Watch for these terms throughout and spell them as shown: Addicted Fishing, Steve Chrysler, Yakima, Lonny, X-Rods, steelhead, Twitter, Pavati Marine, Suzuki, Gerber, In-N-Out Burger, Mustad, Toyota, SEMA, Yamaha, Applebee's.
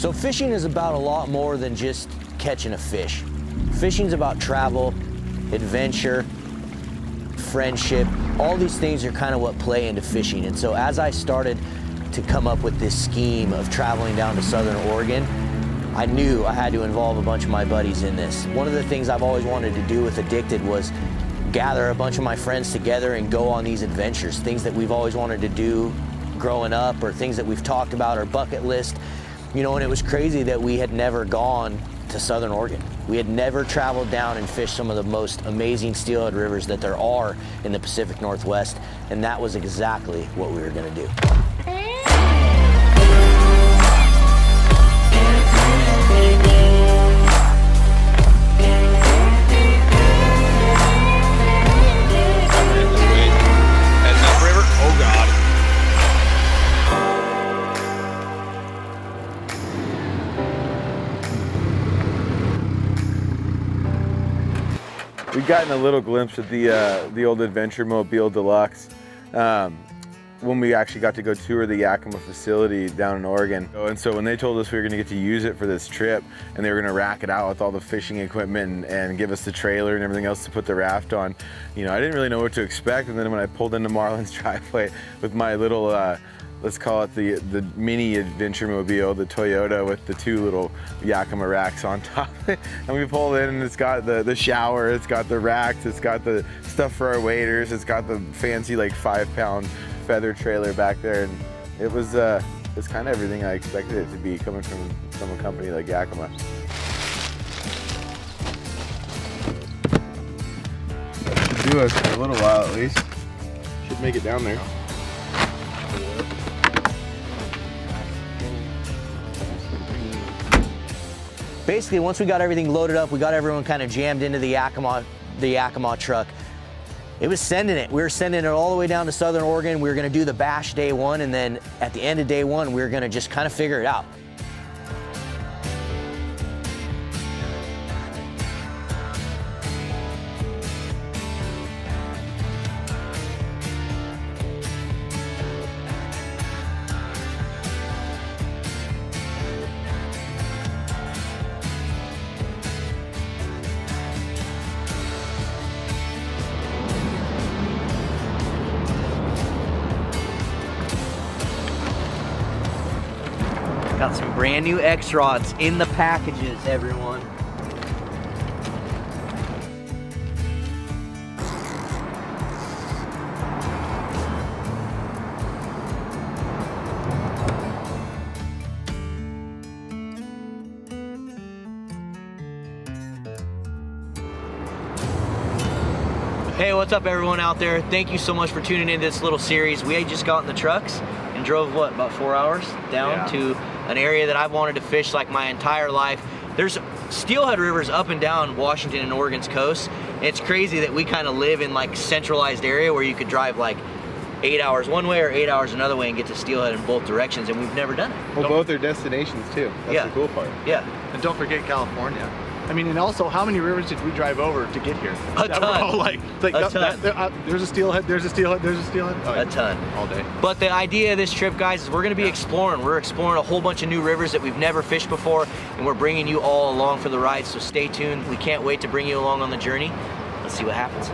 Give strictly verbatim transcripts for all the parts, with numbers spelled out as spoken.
So fishing is about a lot more than just catching a fish. Fishing's about travel, adventure, friendship. All these things are kind of what play into fishing. And so as I started to come up with this scheme of traveling down to Southern Oregon, I knew I had to involve a bunch of my buddies in this. One of the things I've always wanted to do with Addicted was gather a bunch of my friends together and go on these adventures, things that we've always wanted to do growing up or things that we've talked about, our bucket list. You know, and it was crazy that we had never gone to Southern Oregon. We had never traveled down and fished some of the most amazing steelhead rivers that there are in the Pacific Northwest, and that was exactly what we were gonna do. We've gotten a little glimpse of the uh, the old Adventure Mobile Deluxe um, when we actually got to go tour the Yakima facility down in Oregon. And so when they told us we were going to get to use it for this trip, and they were going to rack it out with all the fishing equipment and, and give us the trailer and everything else to put the raft on, you know, I didn't really know what to expect. And then when I pulled into Marlin's driveway with my little, uh, let's call it the the mini Adventure Mobile, the Toyota with the two little Yakima racks on top. And we pull in and it's got the, the shower, it's got the racks, it's got the stuff for our waders, it's got the fancy like five pound feather trailer back there. And it was, uh, it's kind of everything I expected it to be coming from, from a company like Yakima. That should do us for a little while at least. Should make it down there. Basically, once we got everything loaded up, we got everyone kind of jammed into the Yakima, the Yakima truck. It was sending it. We were sending it all the way down to Southern Oregon. We were gonna do the bash day one, and then at the end of day one, we were gonna just kind of figure it out. Got some brand new X-Rods in the packages, everyone. Hey, what's up everyone out there? Thank you so much for tuning into this little series. We just got in the trucks and drove, what, about four hours down yeah. to an area that I've wanted to fish like my entire life. There's steelhead rivers up and down Washington and Oregon's coast. It's crazy that we kind of live in like centralized area where you could drive like eight hours one way or eight hours another way and get to steelhead in both directions, and we've never done it. Well, don't, both are destinations too. That's yeah. the cool part. Yeah. And don't forget California. I mean, and also, how many rivers did we drive over to get here? A that ton. All like, like a that, ton. That, that, uh, there's a steelhead, there's a steelhead, there's a steelhead. Oh, yeah. A ton. All day. But the idea of this trip, guys, is we're gonna be yeah. exploring. We're exploring a whole bunch of new rivers that we've never fished before, and we're bringing you all along for the ride, so stay tuned. We can't wait to bring you along on the journey. Let's see what happens.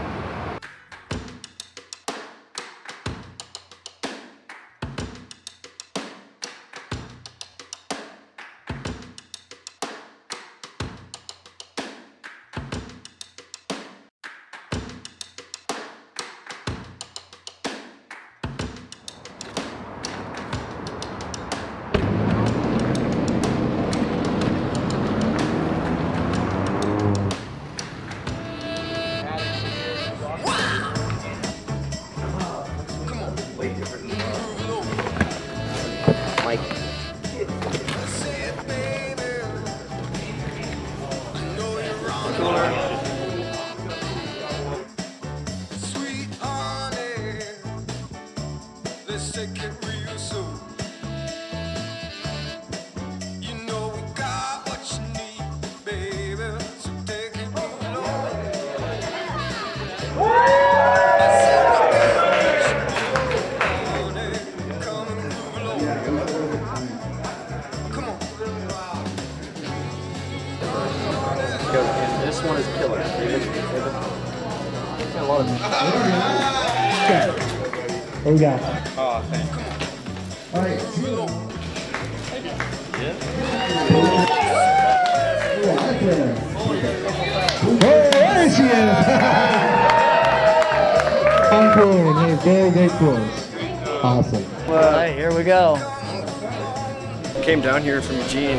dollars. Okay. What we got? Oh, thank you. All right. Yeah. Hey, there she is. Uncle, and very, very close. Awesome. Well, all right, here we go. Came down here from Eugene,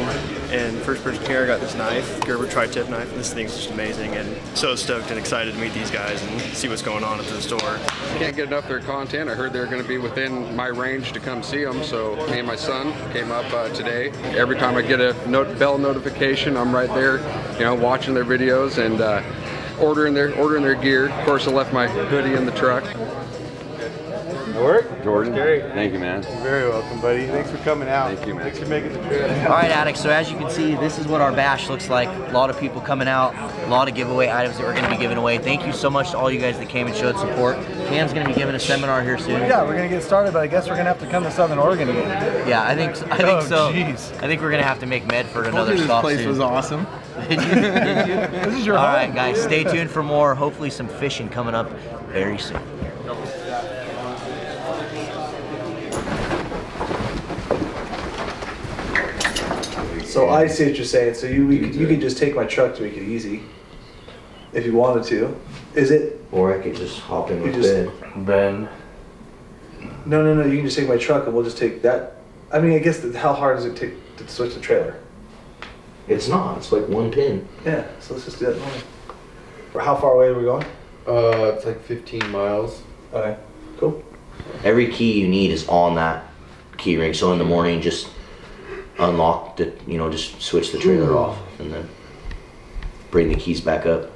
and first person here got this knife, Gerber tri-tip knife. This thing's just amazing, and so stoked and excited to meet these guys and see what's going on at the store. Can't get enough of their content. I heard they're going to be within my range to come see them, so me and my son came up uh, today. Every time I get a note, bell notification, I'm right there, you know, watching their videos and uh, ordering their ordering their gear. Of course, I left my hoodie in the truck. Work, Jordan. Great. Thank you, man. You're very welcome, buddy. Thanks for coming out. Thank you, man. Thanks for making the trip. All right, addicts. So as you can see, this is what our bash looks like. A lot of people coming out. A lot of giveaway items that we're going to be giving away. Thank you so much to all you guys that came and showed support. Cam's going to be giving a seminar here soon. Yeah, we're going to get started, but I guess we're going to have to come to Southern Oregon again. Yeah, I think. I think oh, so. Geez. I think we're going to have to make Medford another this stop place soon. Was awesome. Did you? Did you? This is your all home. All right, guys. Stay tuned for more. Hopefully, some fishing coming up very soon. So I see what you're saying. So you we, you could just take my truck to make it easy, if you wanted to. Is it? Or I could just hop in with Ben. Ben. No, no, no. You can just take my truck, and we'll just take that. I mean, I guess the, how hard does it take to switch the trailer? It's not. It's like one pin. Yeah. So let's just do that. For how far away are we going? Uh, it's like fifteen miles. Okay. Cool. Every key you need is on that key ring. So in the morning, just. Unlock the, you know, just switch the trailer off and then bring the keys back up.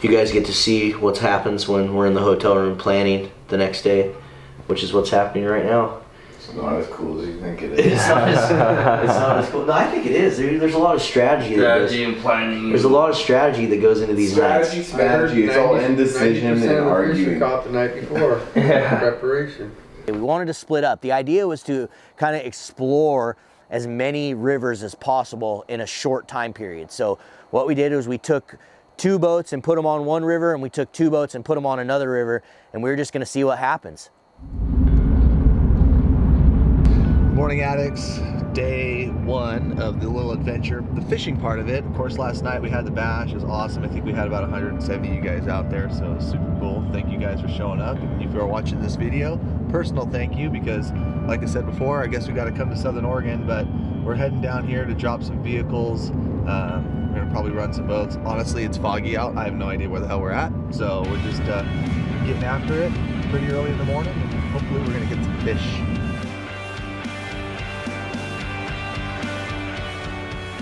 You guys get to see what happens when we're in the hotel room planning the next day, which is what's happening right now. It's not as cool as you think it is. It's not as, it's not as cool. No, I think it is. There, there's a lot of strategy. Strategy and planning. There's a lot of strategy that goes into these strategy, nights. Strategy, strategy. It's all indecision and arguing. Caught the night before. Yeah. Preparation. We wanted to split up. The idea was to kind of explore as many rivers as possible in a short time period. So what we did was we took two boats and put them on one river, and we took two boats and put them on another river, and we were just gonna see what happens. Morning, addicts. Day one of the little adventure, the fishing part of it. Of course, last night we had the bash. It was awesome. I think we had about one hundred seventy of you guys out there, so it was super cool. Thank you guys for showing up. If you are watching this video, personal thank you, because like I said before, I guess we got to come to Southern Oregon, but we're heading down here to drop some vehicles. Um, we're gonna probably run some boats. Honestly, it's foggy out. I have no idea where the hell we're at, so we're just uh, getting after it pretty early in the morning, and hopefully we're gonna get some fish.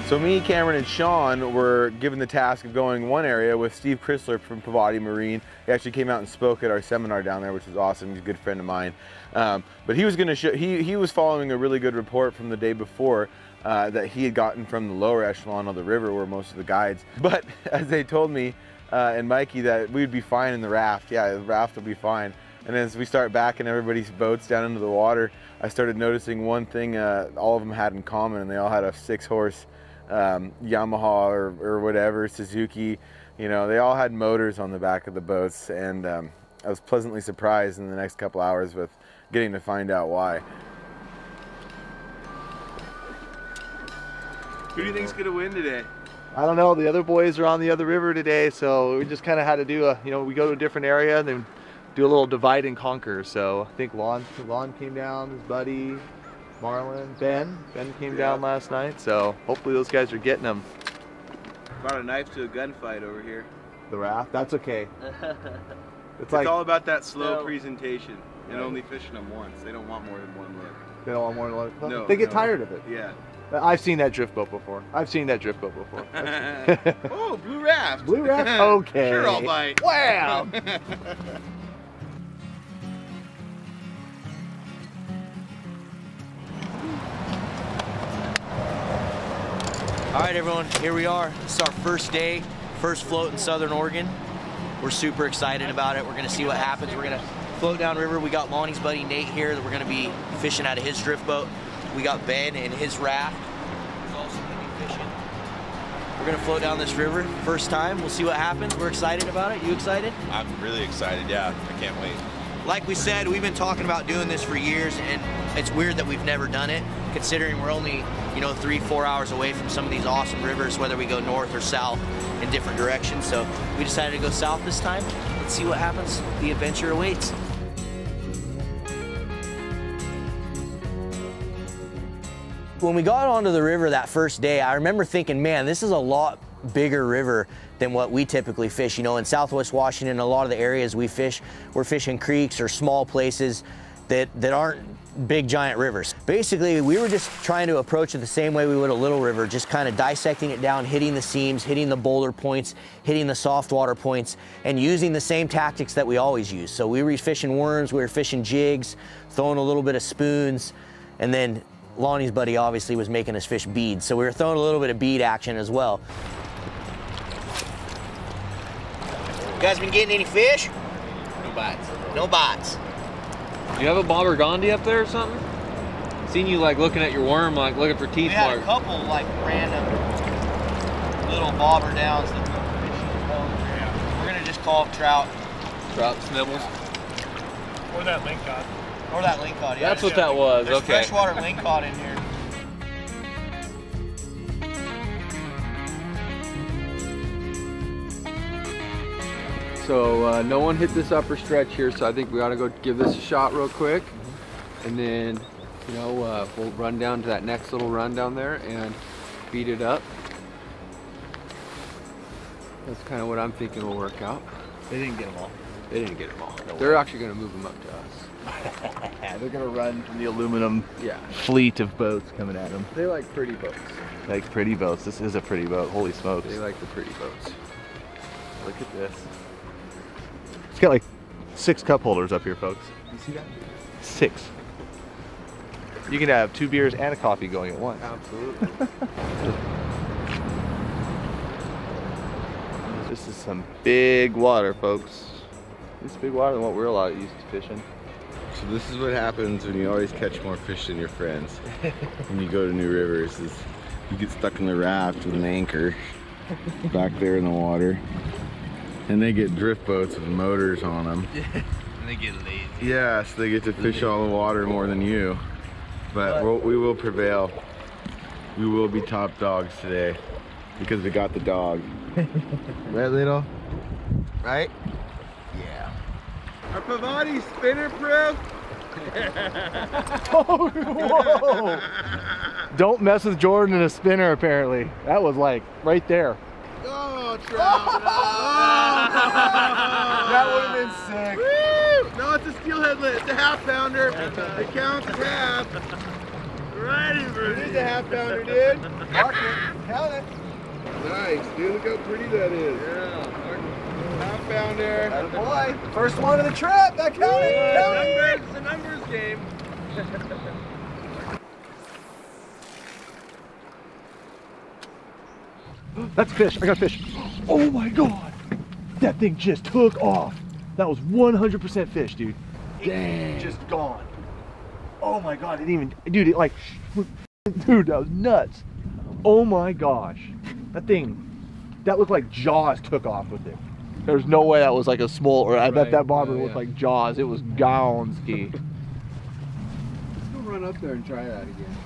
So me, Cameron, and Sean were given the task of going one area with Steve Chrysler from Pavati Marine. He actually came out and spoke at our seminar down there, which was awesome. He's a good friend of mine. Um, but he was going to show, he, he was following a really good report from the day before uh, that he had gotten from the lower echelon of the river where most of the guides. But as they told me uh, and Mikey that we'd be fine in the raft. Yeah, the raft will be fine. And as we start backing everybody's boats down into the water, I started noticing one thing uh, all of them had in common, and they all had a six horse Um, Yamaha or, or whatever, Suzuki, you know, they all had motors on the back of the boats, and um, I was pleasantly surprised in the next couple hours with getting to find out why. Who do you think's gonna win today? I don't know. The other boys are on the other river today, so we just kind of had to do a, you know, we go to a different area and then do a little divide and conquer. So I think Lon, Lon came down, his buddy, Marlon, Ben. Ben came yeah. down last night, so hopefully those guys are getting them. Brought a knife to a gunfight over here. The raft? That's okay. It's, it's like, all about that slow no. presentation and right. only fishing them once. They don't want more than one look. They don't want more than one look? No, they get no. tired of it. Yeah. I've seen that drift boat before. I've seen that drift boat before. Oh, blue raft. Blue raft? Okay. Sure, I'll bite. Wow. All right, everyone, here we are. It's our first day, first float in Southern Oregon. We're super excited about it. We're gonna see what happens. We're gonna float down river. We got Lonnie's buddy, Nate, here that we're gonna be fishing out of his drift boat. We got Ben in his raft. He's also gonna be fishing. We're gonna float down this river, first time. We'll see what happens. We're excited about it. You excited? I'm really excited, yeah. I can't wait. Like we said, we've been talking about doing this for years, and it's weird that we've never done it, considering we're only, you know, three, four hours away from some of these awesome rivers, whether we go north or south in different directions. So we decided to go south this time. Let's see what happens. The adventure awaits. When we got onto the river that first day, I remember thinking, man, this is a lot bigger river than what we typically fish. You know, in Southwest Washington, a lot of the areas we fish, we're fishing creeks or small places that, that aren't big, giant rivers. Basically, we were just trying to approach it the same way we would a little river, just kind of dissecting it down, hitting the seams, hitting the boulder points, hitting the soft water points, and using the same tactics that we always use. So we were fishing worms, we were fishing jigs, throwing a little bit of spoons, and then Lonnie's buddy obviously was making us fish beads, so we were throwing a little bit of bead action as well. You guys been getting any fish? No bites. No bites. Do you have a bobber Gandhi up there or something? Seen you like looking at your worm, like looking for teeth. We had a couple like random little bobber downs that we were fishing. Yeah. We're gonna just call them trout. Trout snibbles. Or that link cod. Or that link cod, yeah. That's what that was, okay. There's freshwater link cod in here. So uh, no one hit this upper stretch here, so I think we ought to go give this a shot real quick. And then, you know, uh, we'll run down to that next little run down there and beat it up. That's kind of what I'm thinking will work out. They didn't get them all. They didn't get them all. No They're way. actually going to move them up to us. They're gonna run from the aluminum yeah. fleet of boats coming at them. They like pretty boats. Like pretty boats. This is a pretty boat. Holy smokes. They like the pretty boats. Look at this. It's got like six cup holders up here, folks. You see that? Six. You can have two beers and a coffee going at once. Absolutely. This is some big water, folks. It's big water than what we're a lot used to fishing. So this is what happens when you always catch more fish than your friends. When you go to new rivers, is you get stuck in the raft with an anchor back there in the water, and they get drift boats with motors on them. Yeah, and they get lazy. Yeah, so they get to fish all the water more than you. But we'll, we will prevail. We will be top dogs today because we got the dog. Right, little? Right? Yeah. Are Pavati spinner proof? Oh, whoa. Don't mess with Jordan in a spinner, apparently. That was like right there. Oh, trout. Oh, that would have been sick. Woo! No, it's a steel headlet. It's a half pounder. It counts as half. Right in front of you. It is a half pounder, dude. Mark it. Count it. Nice, dude. Look how pretty that is. Yeah. Half pounder. Atta boy. First one of the trip. That counted. Yeah, it's a numbers game. That's fish. I got fish. Oh my God. That thing just took off. That was one hundred percent fish, dude. Dang. Just gone. Oh my God. It didn't even, dude, it like, dude, that was nuts. Oh my gosh. That thing, that looked like Jaws took off with it. There's no way that was like a small, or I right. bet that bobber yeah, looked yeah. like Jaws. It was Gownski. Let's go run up there and try that again.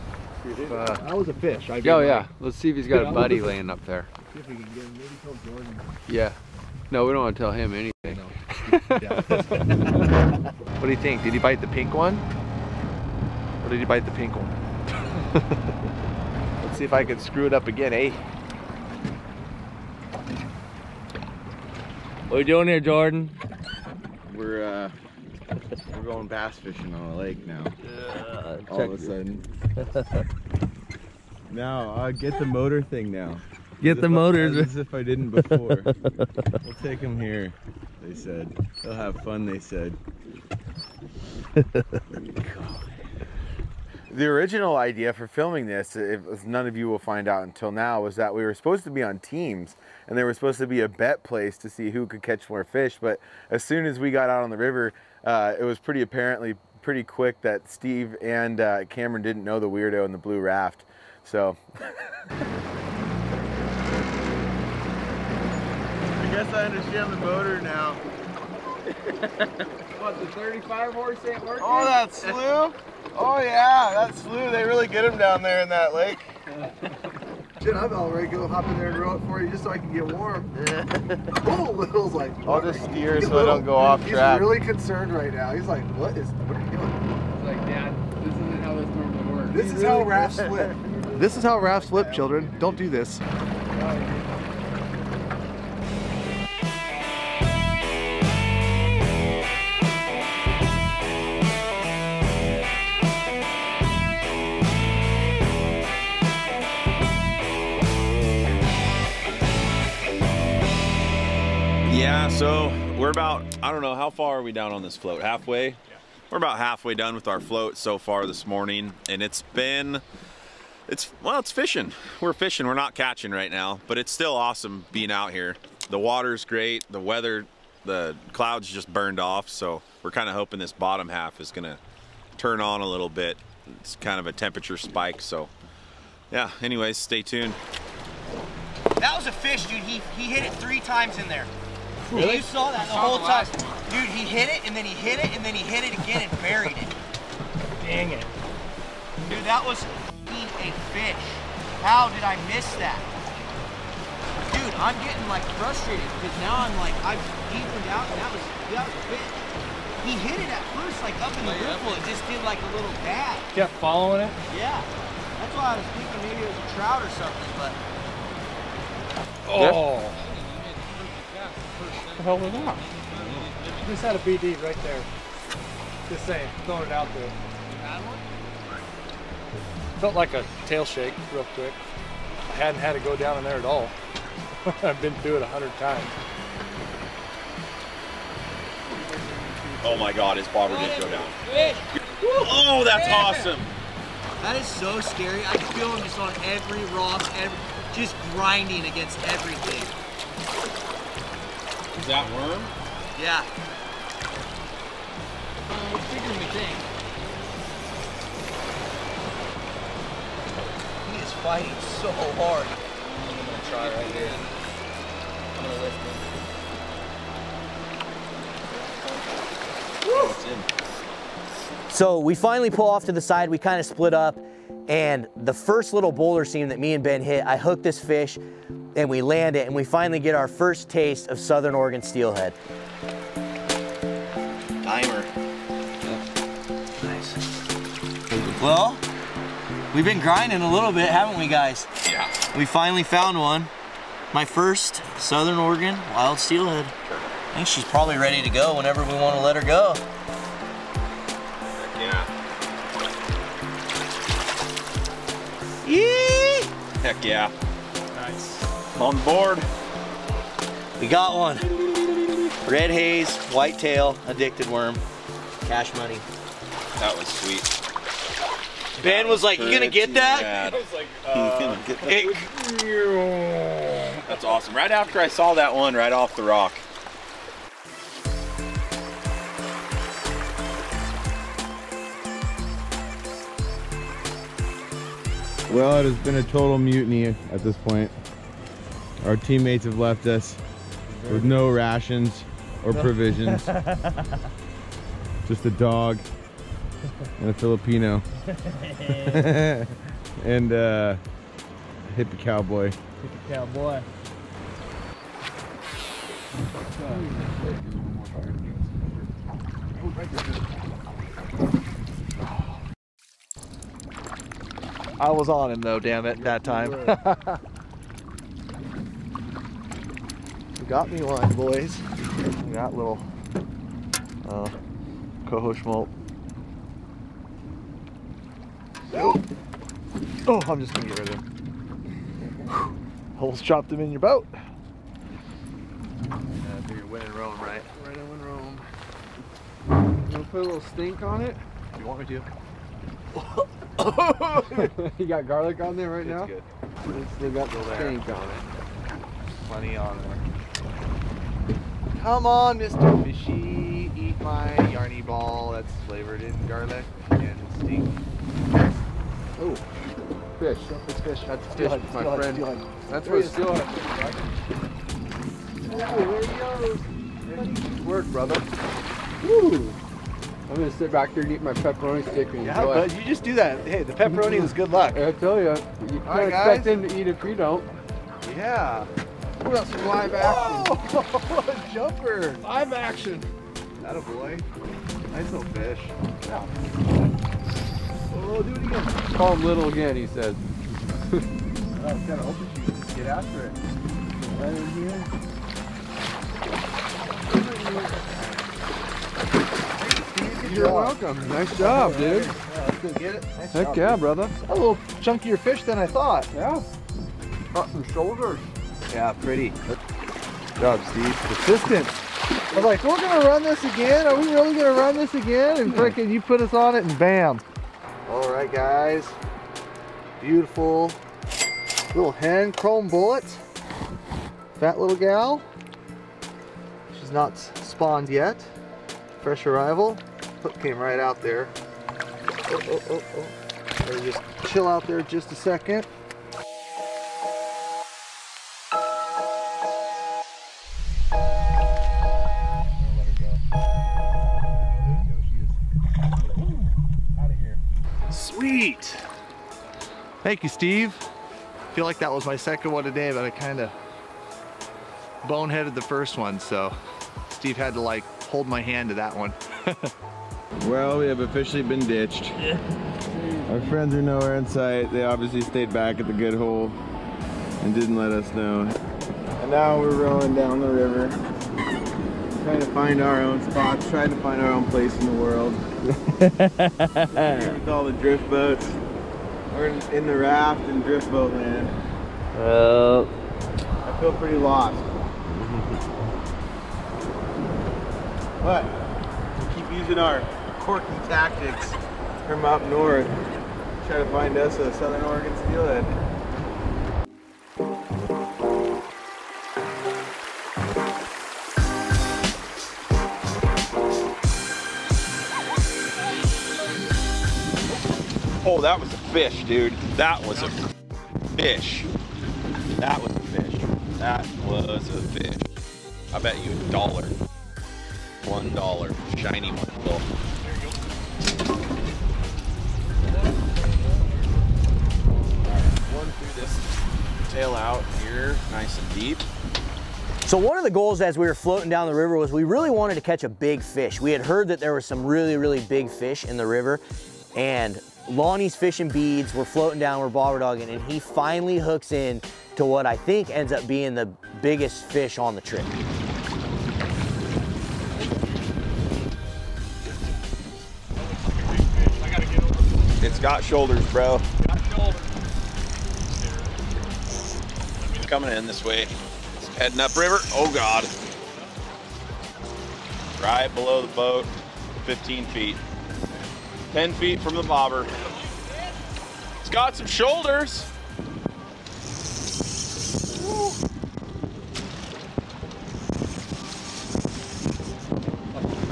Uh, that was a fish. I oh yeah, like, let's see if he's got yeah, a buddy a laying up there. See if we can get him. Maybe tell Jordan. Yeah. No, we don't want to tell him anything. No. What do you think? Did he bite the pink one? Or did he bite the pink one? Let's see if I can screw it up again, eh? What are you doing here, Jordan? We're uh, we're going bass fishing on a lake now. Uh, All of a sudden. Now I get the motor thing now. Get as the motors. I, as if I didn't before. We'll take them here. They said they'll have fun. They said. The original idea for filming this, if none of you will find out until now, was that we were supposed to be on teams, and there was supposed to be a bet place to see who could catch more fish. But as soon as we got out on the river, uh, it was pretty apparently pretty quick that Steve and uh, Cameron didn't know the weirdo in the blue raft. So. guess I understand the motor now. What, the thirty-five horse ain't working? Oh, that slough? Oh yeah, that slough. They really get them down there in that lake. Shit, I'm all ready to go hop in there and row it for you just so I can get warm. Oh, Will's like, I'll just steer so I don't go off track. He's really concerned right now. He's like, what is, what are you doing? He's like, Dad, this isn't how this normally works. This is how rafts flip. This is how rafts flip, children. Don't do this. Yeah, so we're about, I don't know, how far are we down on this float? Halfway? Yeah. We're about halfway done with our float so far this morning, and it's been, it's, well, it's fishing. We're fishing, we're not catching right now, but it's still awesome being out here. The water's great, the weather, the clouds just burned off, so we're kind of hoping this bottom half is gonna turn on a little bit. It's kind of a temperature spike, so yeah, anyways, stay tuned. That was a fish, dude. He, he hit it three times in there. Really? You saw that the whole time. Dude, he hit it, and then he hit it, and then he hit it again and buried it. Dang it. Dude, that was f***ing a fish. How did I miss that? Dude, I'm getting like frustrated because now I'm like, I've deepened out, and that was, that was a fish. He hit it at first, like up in the riffle. It just did like a little dab. Kept following it? Yeah. That's why I was thinking maybe it was a trout or something, but. Oh. The hell was that? Mm-hmm. Just had a B D right there. Just saying, throwing it out there. You had one? Felt like a tail shake real quick. I hadn't had it go down in there at all. I've been through it a hundred times. Oh my God, his bobber didn't go down. Oh, that's awesome. That is so scary. I feel him just on every rock, every, just grinding against everything. Is that worm? Yeah. Uh, it's bigger than we think. He is fighting so hard. I'm gonna try right here. I'm gonna lift him. Woo! So we finally pull off to the side. We kind of split up, and the first little boulder seam that me and Ben hit, I hooked this fish, and we land it, and we finally get our first taste of Southern Oregon steelhead. Dimer. Yeah. Nice. Well, we've been grinding a little bit, haven't we, guys? Yeah. We finally found one. My first Southern Oregon wild steelhead. I think she's probably ready to go whenever we want to let her go. Heck yeah. Yee! Heck yeah. Nice. On board. We got one. Red haze, white tail, addicted worm, cash money. That was sweet. Ben that was, was like, you gonna get that? I was like, uh, get that? It... That's awesome. Right after I saw that one right off the rock. Well, it has been a total mutiny at this point. Our teammates have left us with no rations or provisions. Just a dog and a Filipino. And uh, a hippie cowboy. Hippie cowboy. I was on him though, damn it, that time. Got me one, boys. Got little uh, coho schmolt. Oh, I'm just gonna get rid of him. Holes chopped him in your boat. Yeah, I figured win and roam, right? Win and roam. You wanna put a little stink on it? If you want me to. You got garlic on there right it's now? Good. It's still got the stink on it. Plenty on there. Come on, Mister Fishy. Eat my yarny ball that's flavored in garlic and stink. Oh, fish. That's fish. That's fish, my friend. That's what it's doing. there he goes. There's his word, brother. Woo. I'm gonna sit back here and eat my pepperoni stick and yeah, enjoy. But you just do that. Hey, the pepperoni was good luck. I tell you, you can't right, expect him to eat if you don't. Yeah. We got some live action. Whoa, a jumper. Live action. That a boy. Nice little fish. Yeah. Oh, do it again. Call him little again, he said. I was kind of hoping you could get after it. Right in here. You're welcome. Nice job, dude. Yeah, let's go get it. Nice Heck job, yeah, dude. brother. A little chunkier fish than I thought. Yeah. Got some shoulders. Yeah, pretty. Good job, Steve. Persistent. I was like, we're gonna run this again? Are we really gonna run this again? And freaking you put us on it and bam. All right, guys. Beautiful little hand chrome bullet. Fat little gal. She's not spawned yet. Fresh arrival. Hook came right out there. Oh, oh, oh, oh. Let me just chill out there just a second. Sweet. Thank you, Steve. I feel like that was my second one today, but I kind of boneheaded the first one, so Steve had to like hold my hand to that one. Well, we have officially been ditched. Yeah. Our friends are nowhere in sight. They obviously stayed back at the good hole and didn't let us know. And now we're rowing down the river, trying to find our own spots, trying to find our own place in the world. Here with all the drift boats. We're in the raft and drift boat land. Uh, I feel pretty lost. But we keep using our quirky tactics from up north. Try to find us a Southern Oregon steelhead. Oh, that was a fish, dude. That was a fish. That was a fish. That was a fish. I bet you a dollar. One dollar. Shiny one. Little. One through this tail out here, nice and deep. So one of the goals as we were floating down the river was we really wanted to catch a big fish. We had heard that there were some really, really big fish in the river, and Lonnie's fishing beads were floating down, we're bobber dogging, and he finally hooks in to what I think ends up being the biggest fish on the trip. It's got shoulders, bro. Got shoulders. Coming in this way. It's heading up river. Oh, God. Right below the boat, fifteen feet. ten feet from the bobber. It's got some shoulders. Woo.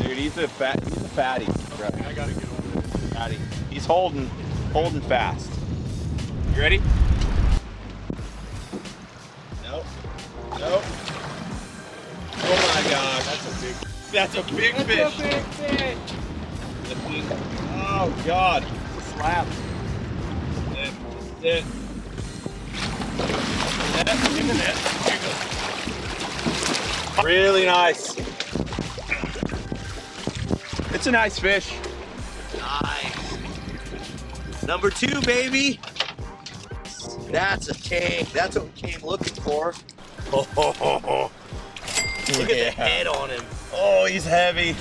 Dude, he's a fat, he's a fatty. Bro. I gotta get over this. Fatty. He's holding, holding fast. You ready? Nope. Nope. Oh my gosh, that's a big. That's a big that's fish. A big fish. Oh God, slap. Sit, sit. Net, give me net. Here it goes. Really nice. It's a nice fish. Nice. Number two, baby. That's a tank. That's what we came looking for. Oh, oh, oh, oh. Look yeah. at the head on him. Oh, he's heavy.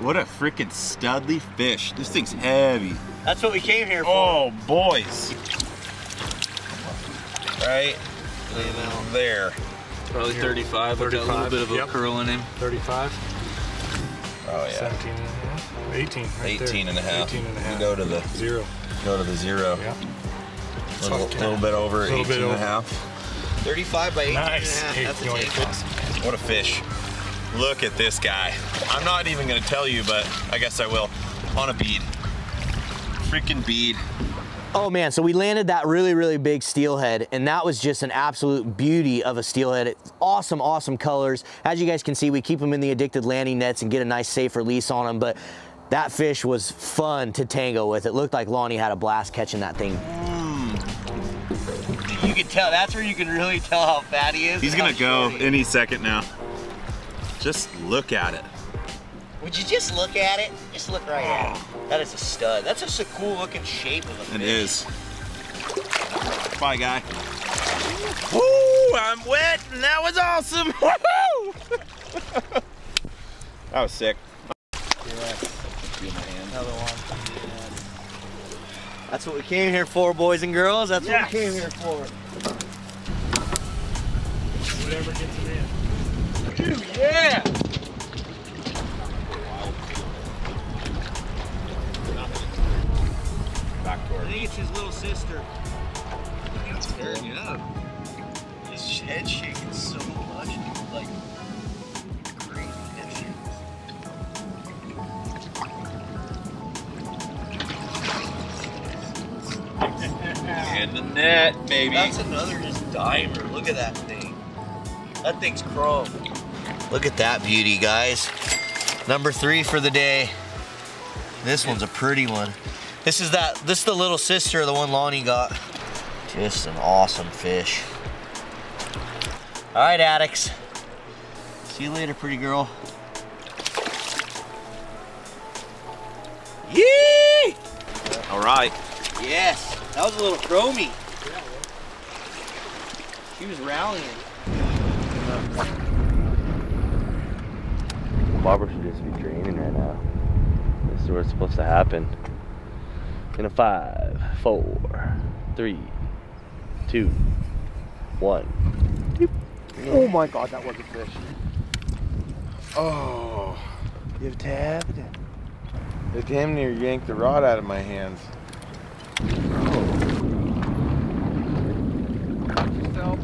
What a freaking studly fish. This thing's heavy. That's what we came here for. Oh, boys. Right down there. Probably thirty-five. We've got a little bit of a yep. curl in him. thirty-five. Oh, yeah. seventeen and a half. eighteen. Right eighteen there. And a half. eighteen and a half. We go to the zero. Go to the zero. Yeah. A little, okay. little bit over little eighteen bit and a half. thirty-five by eighteen nice. And a half. That's a take. What a fish. Look at this guy. I'm not even gonna tell you, but I guess I will. On a bead. Freaking bead. Oh man, so we landed that really, really big steelhead, and that was just an absolute beauty of a steelhead. It's awesome, awesome colors. As you guys can see, we keep them in the Addicted landing nets and get a nice safe release on them, but that fish was fun to tango with. It looked like Lonnie had a blast catching that thing. Mm. You can tell, that's where you can really tell how fat he is. He's gonna go any second now. Just look at it. Would you just look at it? Just look right at it. That is a stud. That's just a cool looking shape of a fish. It is. Bye, guy. Woo, I'm wet and that was awesome. Woohoo! That was sick. Another one. That's what we came here for, boys and girls. That's yes. what we came here for. Whatever gets it in. Dude, yeah! I think it's his little sister. It's tearing you up. His head shaking so much, dude. Like, crazy head shakes. In the net, baby. That's another just diver. Look at that thing. That thing's chrome. Look at that beauty, guys. Number three for the day. This one's a pretty one. This is that, this is the little sister of the one Lonnie got. Just an awesome fish. All right, addicts. See you later, pretty girl. Yee! All right. Yes, that was a little chromey. She was rallying. Bobber should just be draining right now. This is what's supposed to happen. In a five, four, three, two, one. Oh my God, that was a fish. Oh. You've tabbed. It damn near yanked the rod out of my hands. Oh.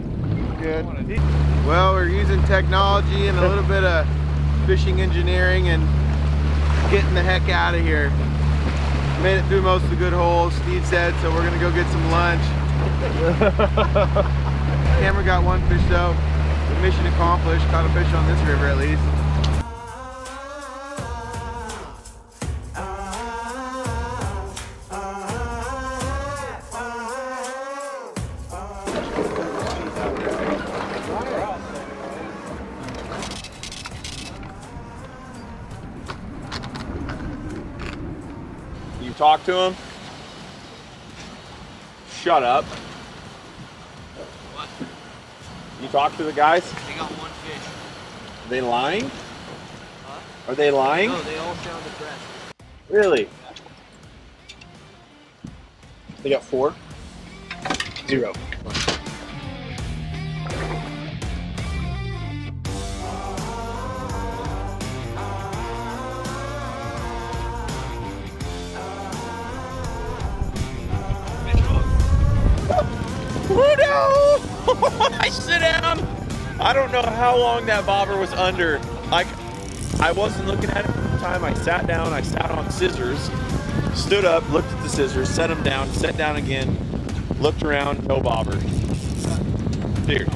Good. Well, we're using technology and a little bit of fishing engineering and getting the heck out of here. Made it through most of the good holes, Steve said, so we're gonna go get some lunch. Cameron got one fish though. Mission accomplished, caught a fish on this river at least. Talk to him. Shut up. What? You talk to the guys? They got one fish. Are they lying? Huh? Are they lying? No, they all sound depressed. Really? They got four? Zero. I sit down. I don't know how long that bobber was under. Like, I wasn't looking at it at the time. I sat down, I sat on scissors, stood up, looked at the scissors, set them down, sat down again, looked around, no bobber. Dude.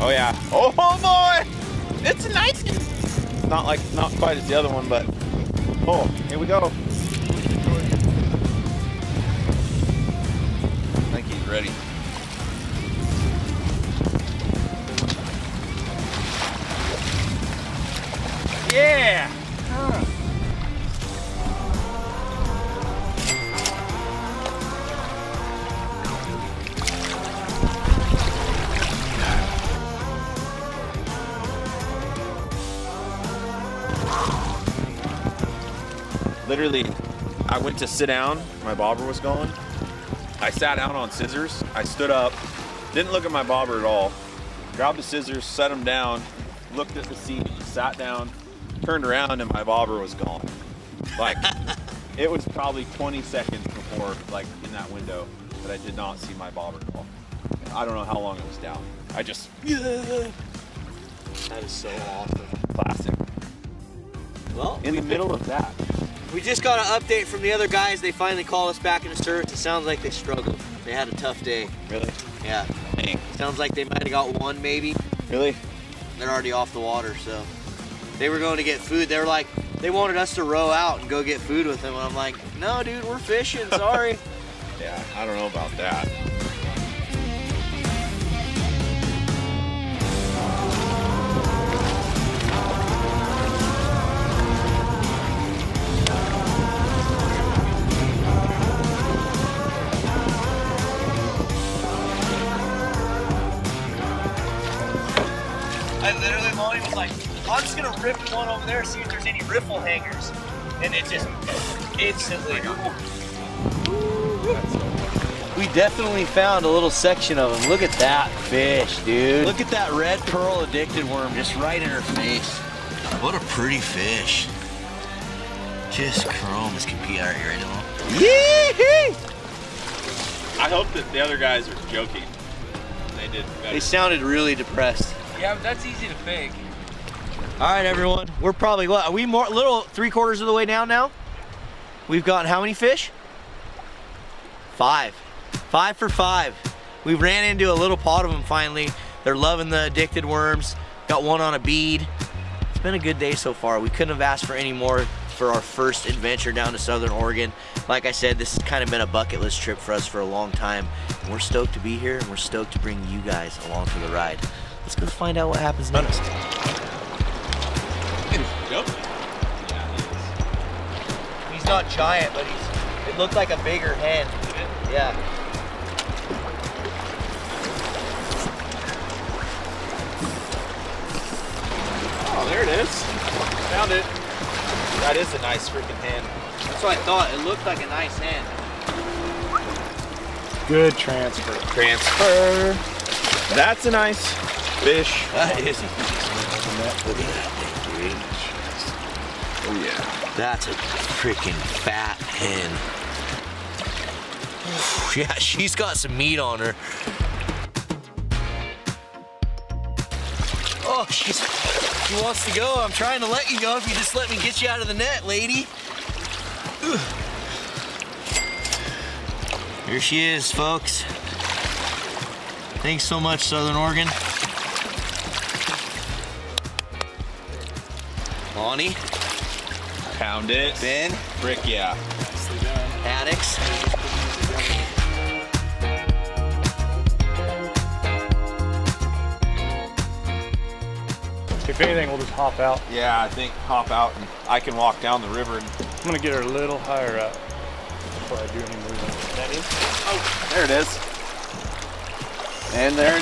Oh yeah. Oh boy! It's a nice one. Not like, not quite as the other one, but oh, here we go. I think he's ready. Yeah! Literally, I went to sit down, my bobber was gone. I sat down on scissors, I stood up, didn't look at my bobber at all, grabbed the scissors, set them down, looked at the seat, sat down, turned around, and my bobber was gone. Like, it was probably twenty seconds before, like, in that window, that I did not see my bobber at all. I don't know how long it was down. I just, That is so awesome. Classic. Well, in the middle of that. We just got an update from the other guys. They finally called us back into service. It sounds like they struggled. They had a tough day. Really? Yeah. Dang. Sounds like they might have got one maybe. Really? They're already off the water, so. They were going to get food. They were like, they wanted us to row out and go get food with them. And I'm like, no, dude, we're fishing, sorry. Yeah, I don't know about that. Rip one over there, see if there's any riffle hangers, and it just instantly. We definitely found a little section of them. Look at that fish, dude. Look at that red pearl addicted worm just right in her face. What a pretty fish. Just chrome as can be out here right now. Yee-hee! I hope that the other guys were joking. They did better. They sounded really depressed. Yeah, but that's easy to fake. All right, everyone. We're probably what? Are we more little three quarters of the way down now? We've gotten how many fish? Five. Five for five. We ran into a little pod of them finally. They're loving the addicted worms. Got one on a bead. It's been a good day so far. We couldn't have asked for any more for our first adventure down to Southern Oregon. Like I said, this has kind of been a bucket list trip for us for a long time. And we're stoked to be here, and we're stoked to bring you guys along for the ride. Let's go find out what happens next. Yep. Yeah, he is. He's not giant, but he's. It looked like a bigger hand. Yeah. Oh, there it is. Found it. That is a nice freaking hand. That's what I thought. It looked like a nice hand. Good transfer. Transfer. That's a nice fish. That is. Look at that. Oh yeah. That's a freaking fat hen. Yeah, she's got some meat on her. Oh, she's, she wants to go. I'm trying to let you go if you just let me get you out of the net, lady. Ooh. Here she is, folks. Thanks so much, Southern Oregon. Lonnie. Found it. Ben. Brick, yeah. Addicts. If anything, we'll just hop out. Yeah, I think hop out and I can walk down the river. And I'm gonna get her a little higher up before I do any movement. That is. Oh, there it is. And there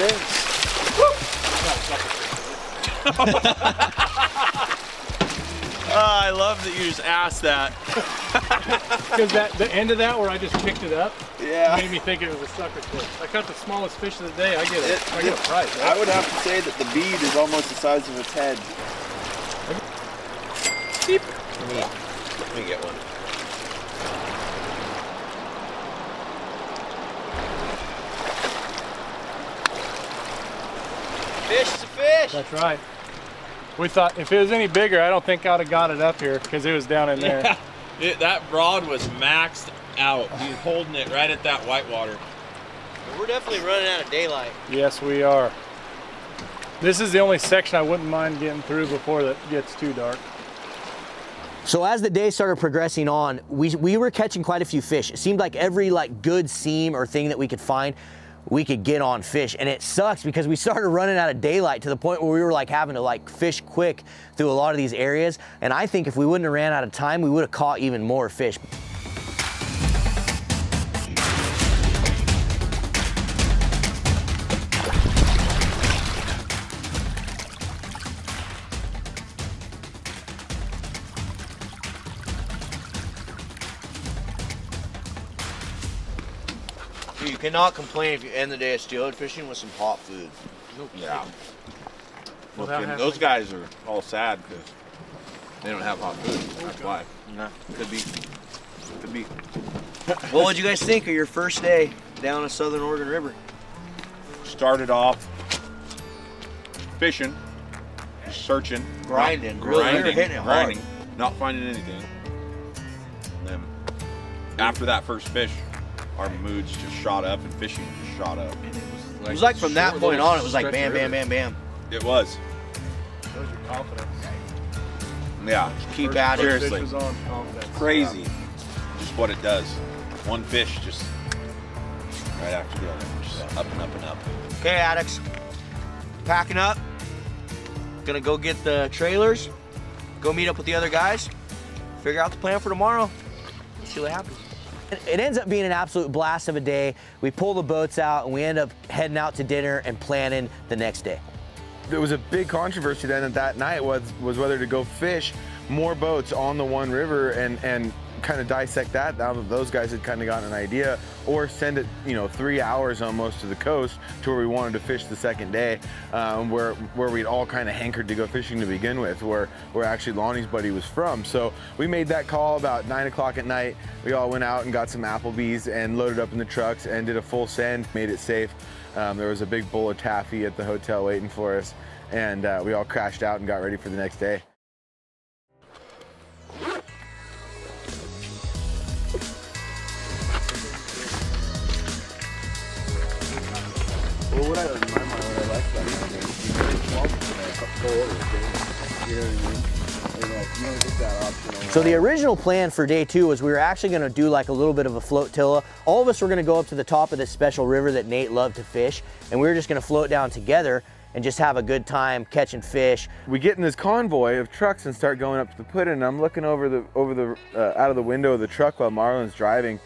it is. Oh, I love that you just asked that. Because that the end of that where I just picked it up, yeah, made me think it was a sucker fish. I caught the smallest fish of the day. I get it. it I get it, a prize. Right? I would have to say that the bead is almost the size of its head. Beep. Yeah. Let me get one. Fish is a fish. That's right. We thought if it was any bigger, I don't think I'd have got it up here because it was down in there. Yeah. It, that rod was maxed out. He's holding it right at that whitewater. We're definitely running out of daylight. Yes, we are. This is the only section I wouldn't mind getting through before it gets too dark. So as the day started progressing on, we, we were catching quite a few fish. It seemed like every like good seam or thing that we could find, we could get on fish. And it sucks because we started running out of daylight to the point where we were like having to like fish quick through a lot of these areas. And I think if we wouldn't have ran out of time, we would have caught even more fish. Cannot complain if you end the day of steelhead fishing with some hot food. Nope. Yeah. Well, those guys are all sad because they don't have hot food. That's why. Nah. Could be. Could be. What would you guys think of your first day down a Southern Oregon river? Started off fishing, searching, grinding, not, really grinding, hitting it grinding, hard. Not finding anything. And then after that first fish, our moods just shot up and fishing just shot up. And it was like, it was like from that point on, it was like bam, bam, bam, bam. It was. Shows your confidence. Yeah. Just keep at it. Seriously. It's crazy. Yeah. Just what it does. One fish just right after the other. Just yeah. Up and up and up. Okay, addicts. Packing up. Gonna go get the trailers. Go meet up with the other guys. Figure out the plan for tomorrow. See what happens. It ends up being an absolute blast of a day. We pull the boats out and we end up heading out to dinner and planning the next day. There was a big controversy then that, that night was, was whether to go fish more boats on the one river and, and kind of dissect that. Now that those guys had kind of gotten an idea, or send it, you know, three hours almost to the coast to where we wanted to fish the second day, um, where where we'd all kind of hankered to go fishing to begin with, where where actually Lonnie's buddy was from. So we made that call about nine o'clock at night. We all went out and got some Applebee's and loaded up in the trucks and did a full send, made it safe. Um, there was a big bowl of taffy at the hotel waiting for us, and uh, we all crashed out and got ready for the next day. What I was in my mind, what I liked about that game, you really smoked it and I go over it, you know what I mean? And like, you don't get that option. So the original plan for day two was we were actually going to do like a little bit of a flotilla. All of us were going to go up to the top of this special river that Nate loved to fish, and we were just going to float down together and just have a good time catching fish. We get in this convoy of trucks and start going up to the puddin', and I'm looking over the, over the, uh, out of the window of the truck while Marlon's driving.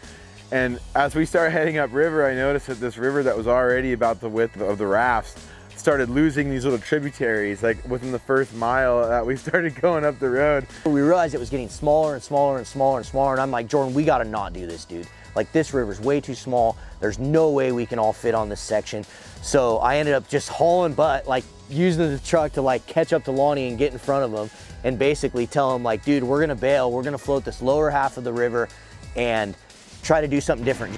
And as we started heading up river, I noticed that this river that was already about the width of the rafts started losing these little tributaries. Like within the first mile that we started going up the road, we realized it was getting smaller and smaller and smaller and smaller. And I'm like, Jordan, we got to not do this, dude. Like this river's way too small. There's no way we can all fit on this section. So I ended up just hauling butt, like using the truck to like catch up to Lonnie and get in front of him and basically tell him like, dude, we're going to bail. We're going to float this lower half of the river and try to do something different.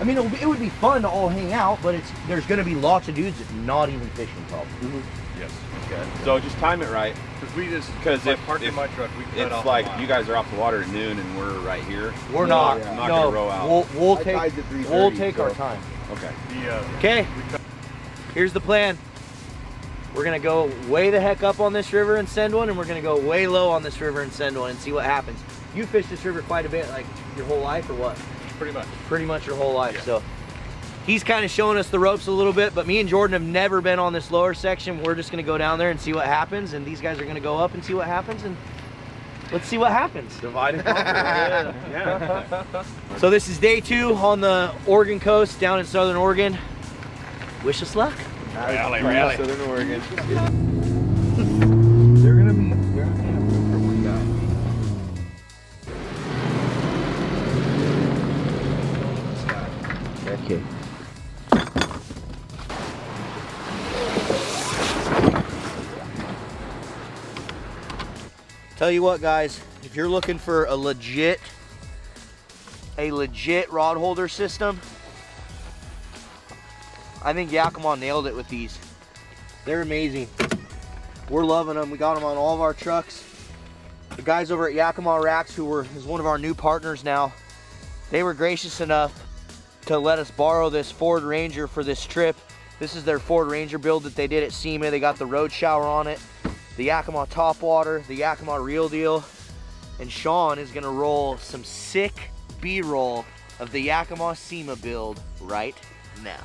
I mean, it would be fun to all hang out, but it's there's going to be lots of dudes that not even fishing probably. Mm-hmm. Yes. Okay. So just time it right. Because we just because if parked in my truck, we cut it's off like you guys are off the water at noon and we're right here. We're no, not. Yeah. I'm not no, gonna row out. We'll, we'll take we'll take so. our time. Okay. Okay. Uh, Here's the plan. We're gonna go way the heck up on this river and send one, and we're gonna go way low on this river and send one, and see what happens. You fished this river quite a bit, like your whole life or what? Pretty much. Pretty much your whole life, yeah. So. He's kind of showing us the ropes a little bit, but me and Jordan have never been on this lower section. We're just gonna go down there and see what happens, and these guys are gonna go up and see what happens, and let's see what happens. Divide and conquer. Yeah. Yeah. So this is day two on the Oregon coast, down in Southern Oregon. Wish us luck. Rally, rally. Southern Oregon. They're gonna be, they're gonna be okay. Tell you what, guys, if you're looking for a legit, a legit rod holder system, I think Yakima nailed it with these. They're amazing. We're loving them. We got them on all of our trucks. The guys over at Yakima Racks, who were is one of our new partners now, they were gracious enough to let us borrow this Ford Ranger for this trip. This is their Ford Ranger build that they did at SEMA. They got the road shower on it, the Yakima topwater, the Yakima Real Deal, and Sean is gonna roll some sick B-roll of the Yakima SEMA build right now.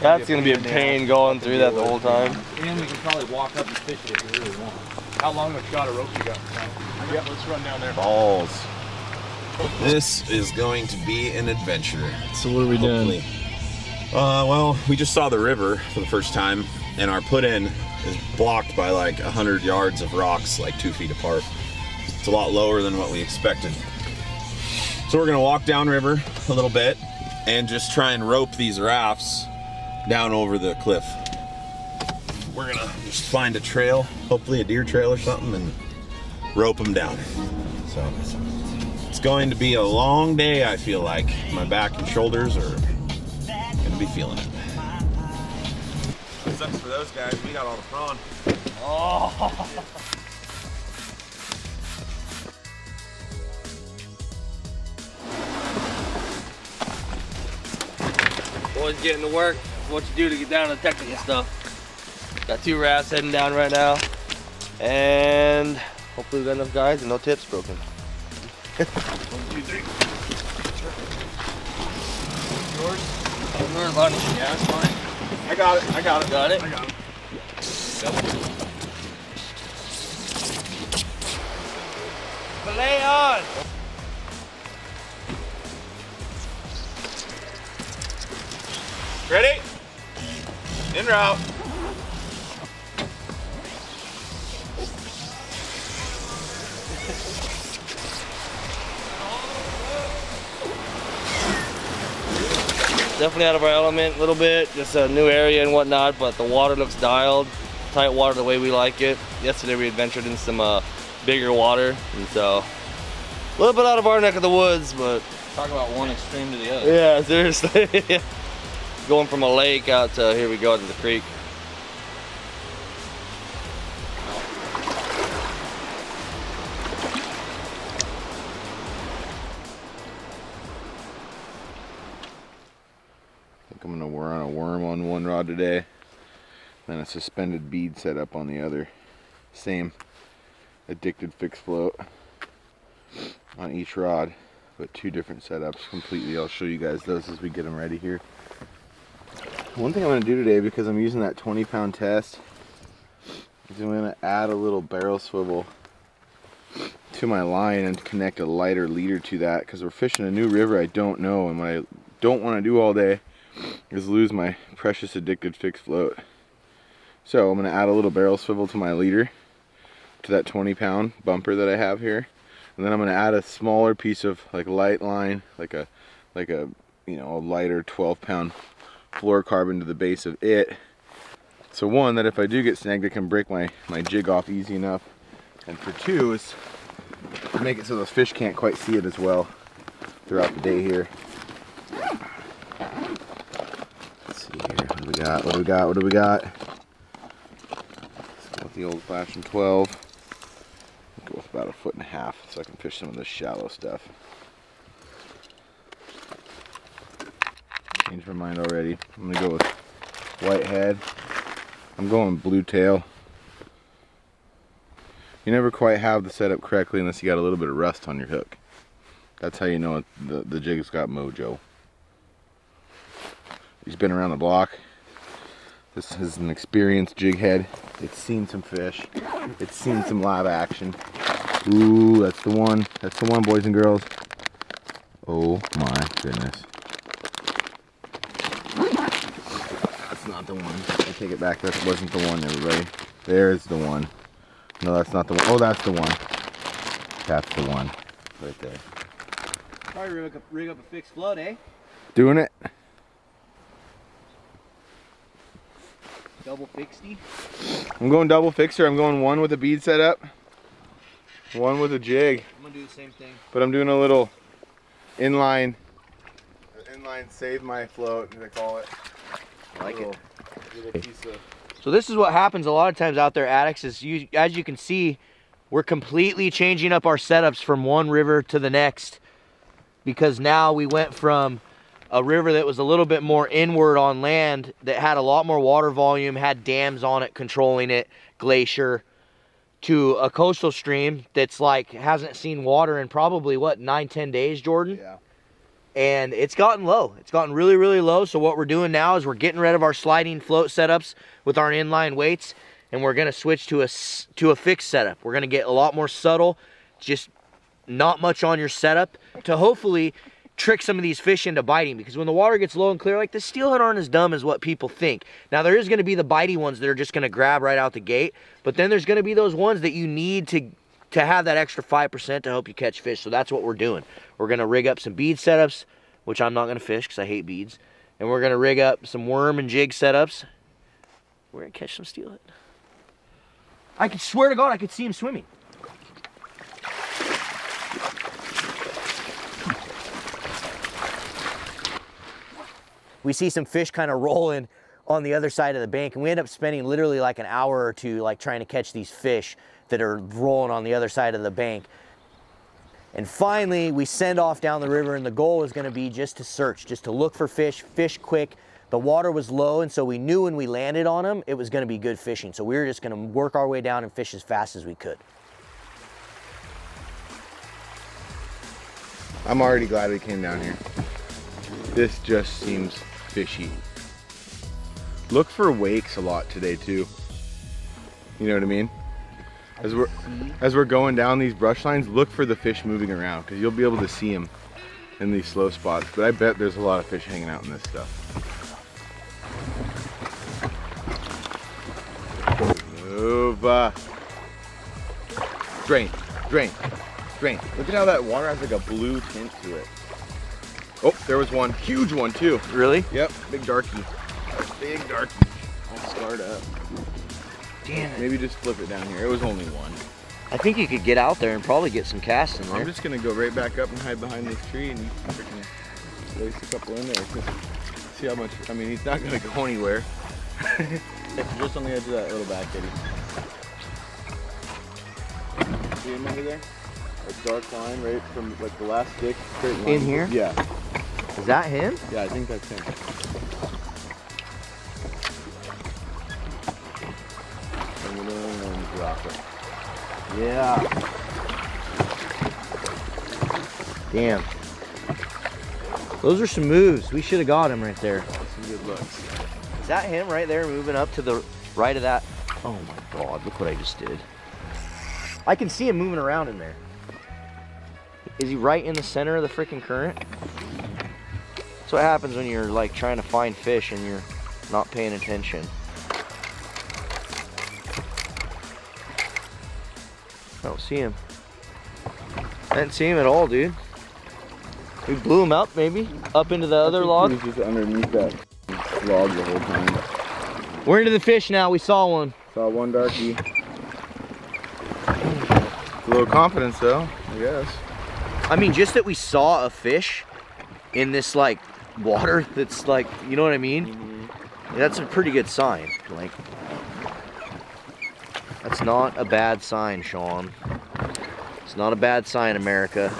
That's going to be a pain going through that the whole time. And we can probably walk up and fish it if you really want. How long of a shot of rope you got? Yeah, let's run down there. Balls. This is going to be an adventure. So what are we Hopefully. doing? Uh, well, we just saw the river for the first time, and our put-in is blocked by like a hundred yards of rocks, like two feet apart. It's a lot lower than what we expected. So we're gonna walk downriver a little bit and just try and rope these rafts down over the cliff. We're gonna just find a trail, hopefully a deer trail or something, and rope them down. So it's going to be a long day, I feel like. My back and shoulders are gonna be feeling it. Sucks for those guys, we got all the prawn. Oh! Boys getting to work. What you do to get down to the technical stuff. Got two rafts heading down right now, and hopefully we got enough guys and no tips broken. One, two, three. Yours? Yours, Lonnie. Yeah, that's fine. I got it. I got it. Got it. I got it. Belay on. Ready? In route. Definitely out of our element a little bit, just a new area and whatnot, but the water looks dialed, tight water the way we like it. Yesterday we adventured in some uh, bigger water, and so a little bit out of our neck of the woods, but... Talk about one extreme to the other. Yeah, seriously. Going from a lake out to, here we go, to the creek. I think I'm gonna run a worm on one rod today, then a suspended bead setup on the other. Same Addicted fixed float on each rod, but two different setups completely. I'll show you guys those as we get them ready here. One thing I'm going to do today, because I'm using that twenty pound test, is I'm going to add a little barrel swivel to my line and connect a lighter leader to that, because we're fishing a new river I don't know, and what I don't want to do all day is lose my precious Addicted fixed float. So I'm going to add a little barrel swivel to my leader, to that twenty pound bumper that I have here, and then I'm going to add a smaller piece of like light line, like a, like a, you know, a lighter twelve pound fluorocarbon to the base of it, so one, that if I do get snagged, I can break my my jig off easy enough, and for two is to make it so those fish can't quite see it as well throughout the day here. Let's see here, what do we got, what do we got, what do we got? Let's go with the old fashioned twelve. I'll go with about a foot and a half so I can fish some of this shallow stuff. Changed my mind already. I'm gonna go with whitehead. I'm going blue tail. You never quite have the setup correctly unless you got a little bit of rust on your hook. That's how you know it, the, the jig's got mojo. He's been around the block. This is an experienced jig head. It's seen some fish. It's seen some live action. Ooh, that's the one. That's the one, boys and girls. Oh my goodness. Not the one. I take it back. That wasn't the one, everybody. There's the one. No, that's not the one. Oh, that's the one. That's the one. Right there. Probably rig up, rig up a fixed float, eh? Doing it. Double fixty. I'm going double fixer. I'm going one with a bead setup, one with a jig. I'm gonna do the same thing. But I'm doing a little inline. Inline save my float, they call it. I like it. So this is what happens a lot of times out there, addicts, is you, as you can see, we're completely changing up our setups from one river to the next, because now we went from a river that was a little bit more inward on land, that had a lot more water volume, had dams on it controlling it, glacier, to a coastal stream that's like hasn't seen water in probably what, nine, ten days, Jordan? Yeah. And it's gotten low. It's gotten really, really low. So what we're doing now is we're getting rid of our sliding float setups with our inline weights, and we're gonna switch to a, to a fixed setup. We're gonna get a lot more subtle, just not much on your setup to hopefully trick some of these fish into biting, because when the water gets low and clear like this, steelhead aren't as dumb as what people think. Now there is going to be the bitey ones that are just going to grab right out the gate, but then there's going to be those ones that you need to to have that extra five percent to help you catch fish. So that's what we're doing. We're going to rig up some bead setups, which I'm not going to fish because I hate beads, and we're going to rig up some worm and jig setups. We're going to catch some steelhead. I can swear to God I could see him swimming. We see some fish kind of rolling on the other side of the bank, and we end up spending literally like an hour or two like trying to catch these fish that are rolling on the other side of the bank. And finally, we send off down the river, and the goal is going to be just to search, just to look for fish, fish quick. The water was low, and so we knew when we landed on them, it was going to be good fishing. So we were just going to work our way down and fish as fast as we could. I'm already glad we came down here. This just seems fishy. Look for wakes a lot today too. You know what I mean? As we're, as we're going down these brush lines, look for the fish moving around, because you'll be able to see them in these slow spots. But I bet there's a lot of fish hanging out in this stuff. Move. Uh, drain, drain, drain. Look at how that water has like a blue tint to it. Oh, there was one. Huge one too. Really? Yep, big darkie. Big darkie. I'll start up. Damn it. Maybe just flip it down here. It was only one. I think you could get out there and probably get some casts in there. I'm just going to go right back up and hide behind this tree, and you can freaking place a couple in there. See how much, I mean, he's not going to go anywhere. Just on the edge of that little back eddy. See him under there? A dark line right from like the last stick. Straight line. In here? Yeah. Is that him? Yeah, I think that's him. Yeah. Damn. Those are some moves. We should have got him right there. Some good looks. Is that him right there moving up to the right of that? Oh my God, look what I just did. I can see him moving around in there. Is he right in the center of the freaking current? That's what happens when you're like trying to find fish and you're not paying attention. I don't see him. I didn't see him at all, dude. We blew him up, maybe? Up into the other log? He was just underneath that log the whole time. We're into the fish now. We saw one. Saw one darkie. A little confidence, though, I guess. I mean, just that we saw a fish in this, like, water that's, like, you know what I mean? Mm-hmm. That's a pretty good sign. Like, that's not a bad sign, Sean. It's not a bad sign, America.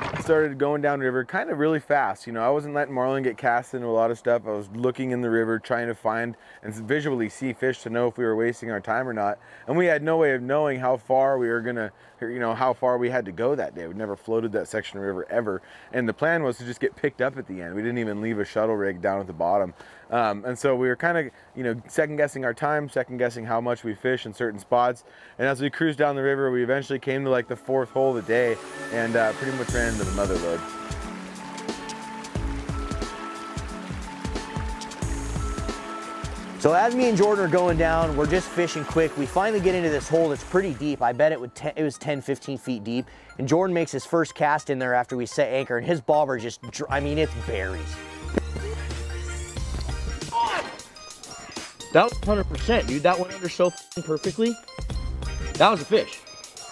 I started going down river kind of really fast. You know, I wasn't letting marlin get cast into a lot of stuff. I was looking in the river, trying to find and visually see fish to know if we were wasting our time or not. And we had no way of knowing how far we were gonna, you know, how far we had to go that day. We never floated that section of river ever. And the plan was to just get picked up at the end. We didn't even leave a shuttle rig down at the bottom. Um, and so we were kind of, you know, second guessing our time, second guessing how much we fish in certain spots. And as we cruised down the river, we eventually came to like the fourth hole of the day and uh, pretty much ran into the mother lode. So as me and Jordan are going down, we're just fishing quick. We finally get into this hole that's pretty deep. I bet it, would it was ten, fifteen feet deep. And Jordan makes his first cast in there after we set anchor, and his bobber just, I mean, it's berries. That was one hundred percent, dude. That went under so perfectly. That was a fish.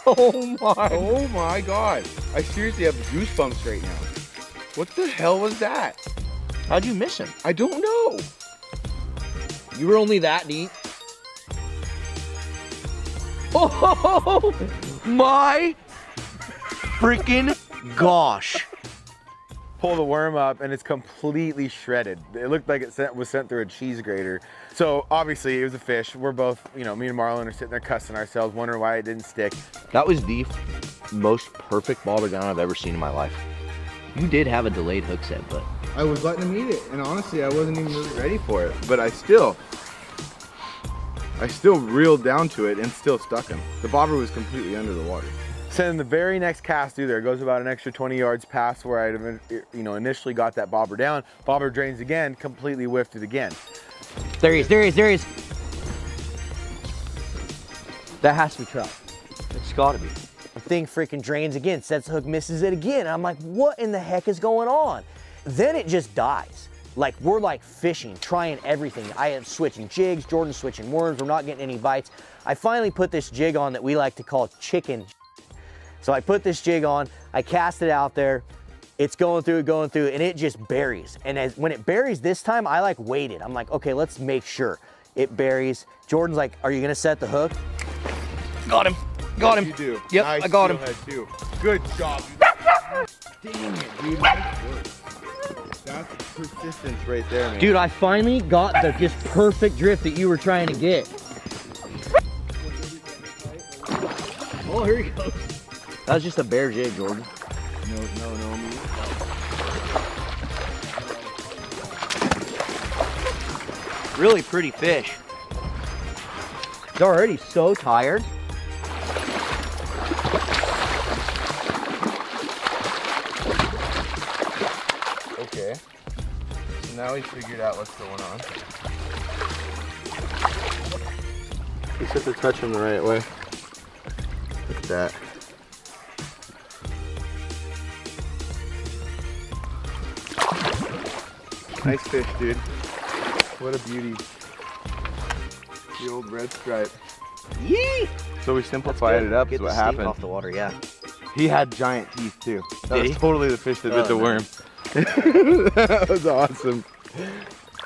Oh my. Oh my God. I seriously have goosebumps right now. What the hell was that? How'd you miss him? I don't know. You were only that deep. Oh my freaking gosh. Pull the worm up and it's completely shredded. It looked like it sent, was sent through a cheese grater. So obviously it was a fish. We're both, you know, me and Marlon are sitting there cussing ourselves, wondering why it didn't stick. That was the most perfect bobber down I've ever seen in my life. You did have a delayed hook set, but. I was letting him eat it, and honestly, I wasn't even really ready for it, but I still, I still reeled down to it and still stuck him. The bobber was completely under the water. So then the very next cast through there, it goes about an extra twenty yards past where I you know, initially got that bobber down. Bobber drains again, completely whiffed it again. There he is, there he is, there he is. That has to be trout. It's gotta be. The thing freaking drains again, sets the hook, misses it again. I'm like, what in the heck is going on? Then it just dies. Like, we're like fishing, trying everything. I am switching jigs, Jordan's switching worms, we're not getting any bites. I finally put this jig on that we like to call chicken. So I put this jig on, I cast it out there, it's going through, going through, and it just buries. And as when it buries this time, I like waited. I'm like, okay, let's make sure. It buries. Jordan's like, are you gonna set the hook? Got him, got yes, him. You do. Yep, nice I got him. Too. Good job. Dang it, dude, that's persistence right there, man. Dude, I finally got the just perfect drift that you were trying to get. Oh, here he goes. That was just a bear jig, Jordan. No, no, no. Me. Really pretty fish. They're already so tired. Okay. So now he's figured out what's going on. He's set to touch him the right way. Look at that. Nice fish, dude. What a beauty. The old red stripe. Yee! So we simplified it up is what happened. Off the water, yeah. He had giant teeth too. That Did was he? totally the fish that oh, bit the no. worm. That was awesome.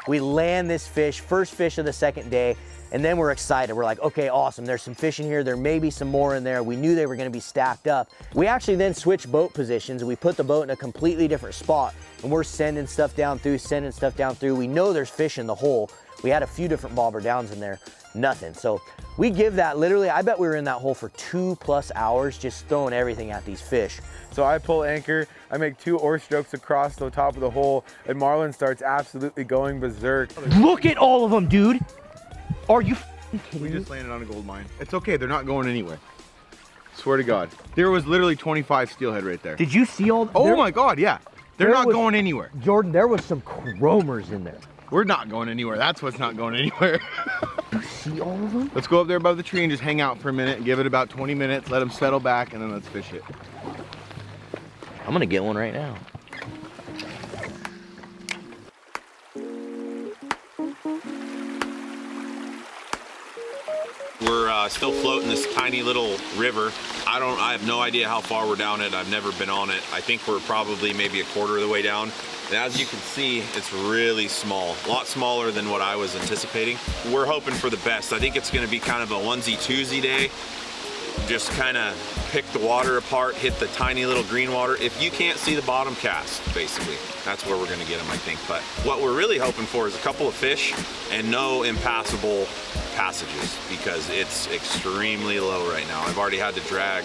We land this fish, first fish of the second day, and then we're excited. We're like, okay, awesome. There's some fish in here. There may be some more in there. We knew they were gonna be stacked up. We actually then switched boat positions. We put the boat in a completely different spot. And we're sending stuff down through, sending stuff down through. We know there's fish in the hole. We had a few different bobber downs in there, nothing. So we give that literally, I bet we were in that hole for two plus hours, just throwing everything at these fish. So I pull anchor, I make two oar strokes across the top of the hole, and Marlin starts absolutely going berserk. Look at all of them, dude. Are you f***ing kidding? We just landed on a gold mine. It's okay, they're not going anywhere. Swear to God. There was literally twenty-five steelhead right there. Did you see all? Oh there? My God, yeah. They're there not was, going anywhere. Jordan, there was some chromers in there. We're not going anywhere. That's what's not going anywhere. You see all of them? Let's go up there above the tree and just hang out for a minute. Give it about twenty minutes. Let them settle back, and then let's fish it. I'm going to get one right now. We're uh, still floating this tiny little river. I don't, I have no idea how far we're down it. I've never been on it. I think we're probably maybe a quarter of the way down. And as you can see, it's really small. A lot smaller than what I was anticipating. We're hoping for the best. I think it's gonna be kind of a onesie-twosie day. Just kind of pick the water apart, hit the tiny little green water. If you can't see the bottom cast, basically, that's where we're gonna get them, I think. But what we're really hoping for is a couple of fish and no impassable passages, because it's extremely low right now. I've already had to drag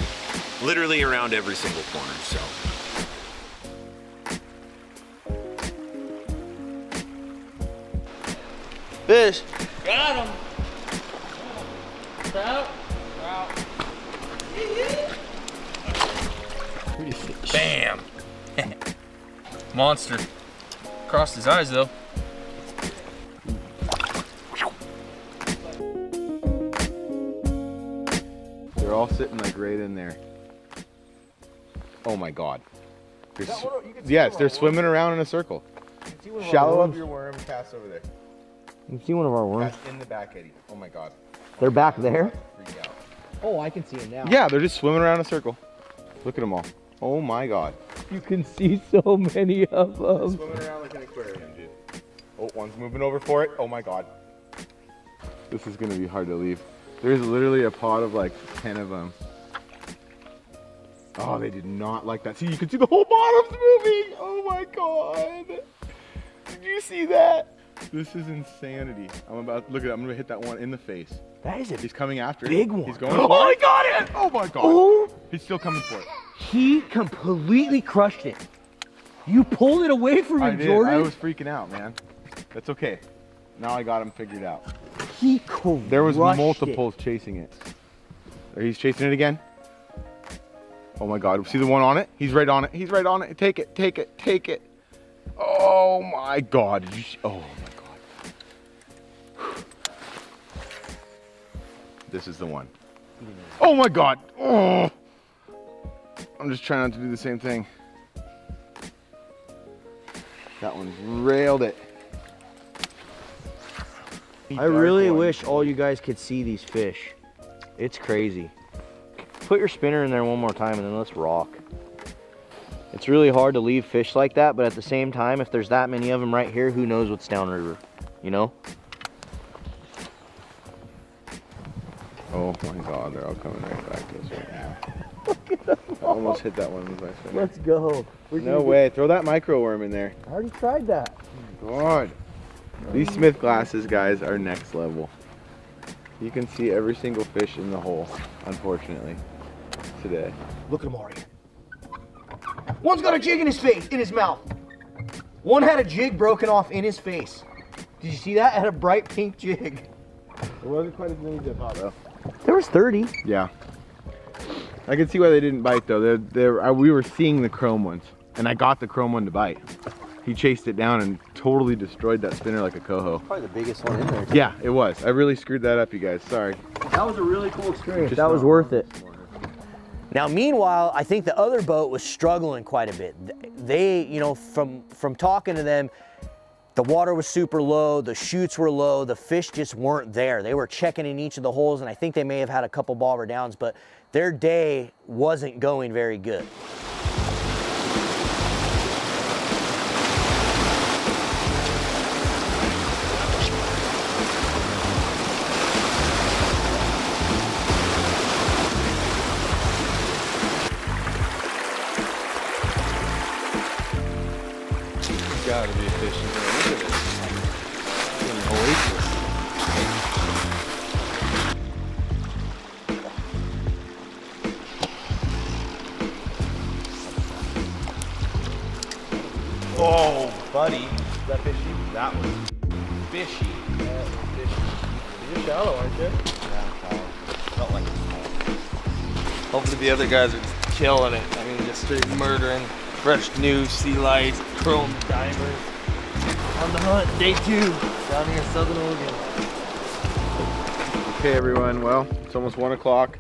literally around every single corner, so. Fish. Got him. Trout. Trout. Pretty fish. Bam. Monster. Crossed his eyes though. They're all sitting like right in there. Oh my God. They're what, yes, they're swimming around in a circle. Shallow up your worm, cast over there. You see one of our worms? That's in the back eddy. Oh my God. They're back there? Oh, I can see them now. Yeah, they're just swimming around in a circle. Look at them all. Oh my God. You can see so many of them. They're swimming around like an aquarium, dude. Oh, one's moving over for it. Oh my God. This is gonna be hard to leave. There's literally a pod of like ten of them. Oh, they did not like that. See, you can see the whole bottom's moving. Oh my God. Did you see that? This is insanity. I'm about look at it. I'm gonna hit that one in the face. That is it. He's coming after it. Big one. He's going. Oh, I got it! Oh my God. Oh. He's still coming for it. He completely crushed it. You pulled it away from him, Jordan. I was freaking out, man. That's okay. Now I got him figured out. He crushed it. There was multiples it. chasing it. He's chasing it again. Oh my God, see the one on it? He's right on it, he's right on it. Take it, take it, take it. Oh my God, did you see? Oh my God. This is the one. Oh my God, oh. I'm just trying not to do the same thing. That one's railed it. I really wish all you guys could see these fish. It's crazy. Put your spinner in there one more time and then let's rock. It's really hard to leave fish like that, but at the same time, if there's that many of them right here, who knows what's downriver, you know? Oh my God, they're all coming right back to us right now. Look at them all. I almost hit that one with my spinner. Let's go. We're no way, throw that micro worm in there. I already tried that. Oh my God. These Smith glasses, guys, are next level. You can see every single fish in the hole, unfortunately, today. Look at him already. One's got a jig in his face, in his mouth. One had a jig broken off in his face. Did you see that? It had a bright pink jig. There wasn't quite as many dip out, though. There was thirty. Yeah. I can see why they didn't bite, though. They're, they're, I, we were seeing the chrome ones, and I got the chrome one to bite. He chased it down and totally destroyed that spinner like a coho. Probably the biggest one in there. Yeah, it was. I really screwed that up, you guys. Sorry. That was a really cool experience. That was worth it. Now, meanwhile, I think the other boat was struggling quite a bit. They, you know, from, from talking to them, the water was super low, the chutes were low, the fish just weren't there. They were checking in each of the holes, and I think they may have had a couple bobber downs, but their day wasn't going very good. Gotta be efficient. Look at this. It's an oasis. Oh, buddy. Is that fishy? That was fishy. That was fishy. You're shallow, aren't you? Yeah, I'm shallow. Felt like it. Hopefully the other guys are killing it. I mean, just straight murdering. Fresh new sea lights, chrome divers. On the hunt, day two, down here in Southern Oregon. Okay everyone, well, it's almost one o'clock.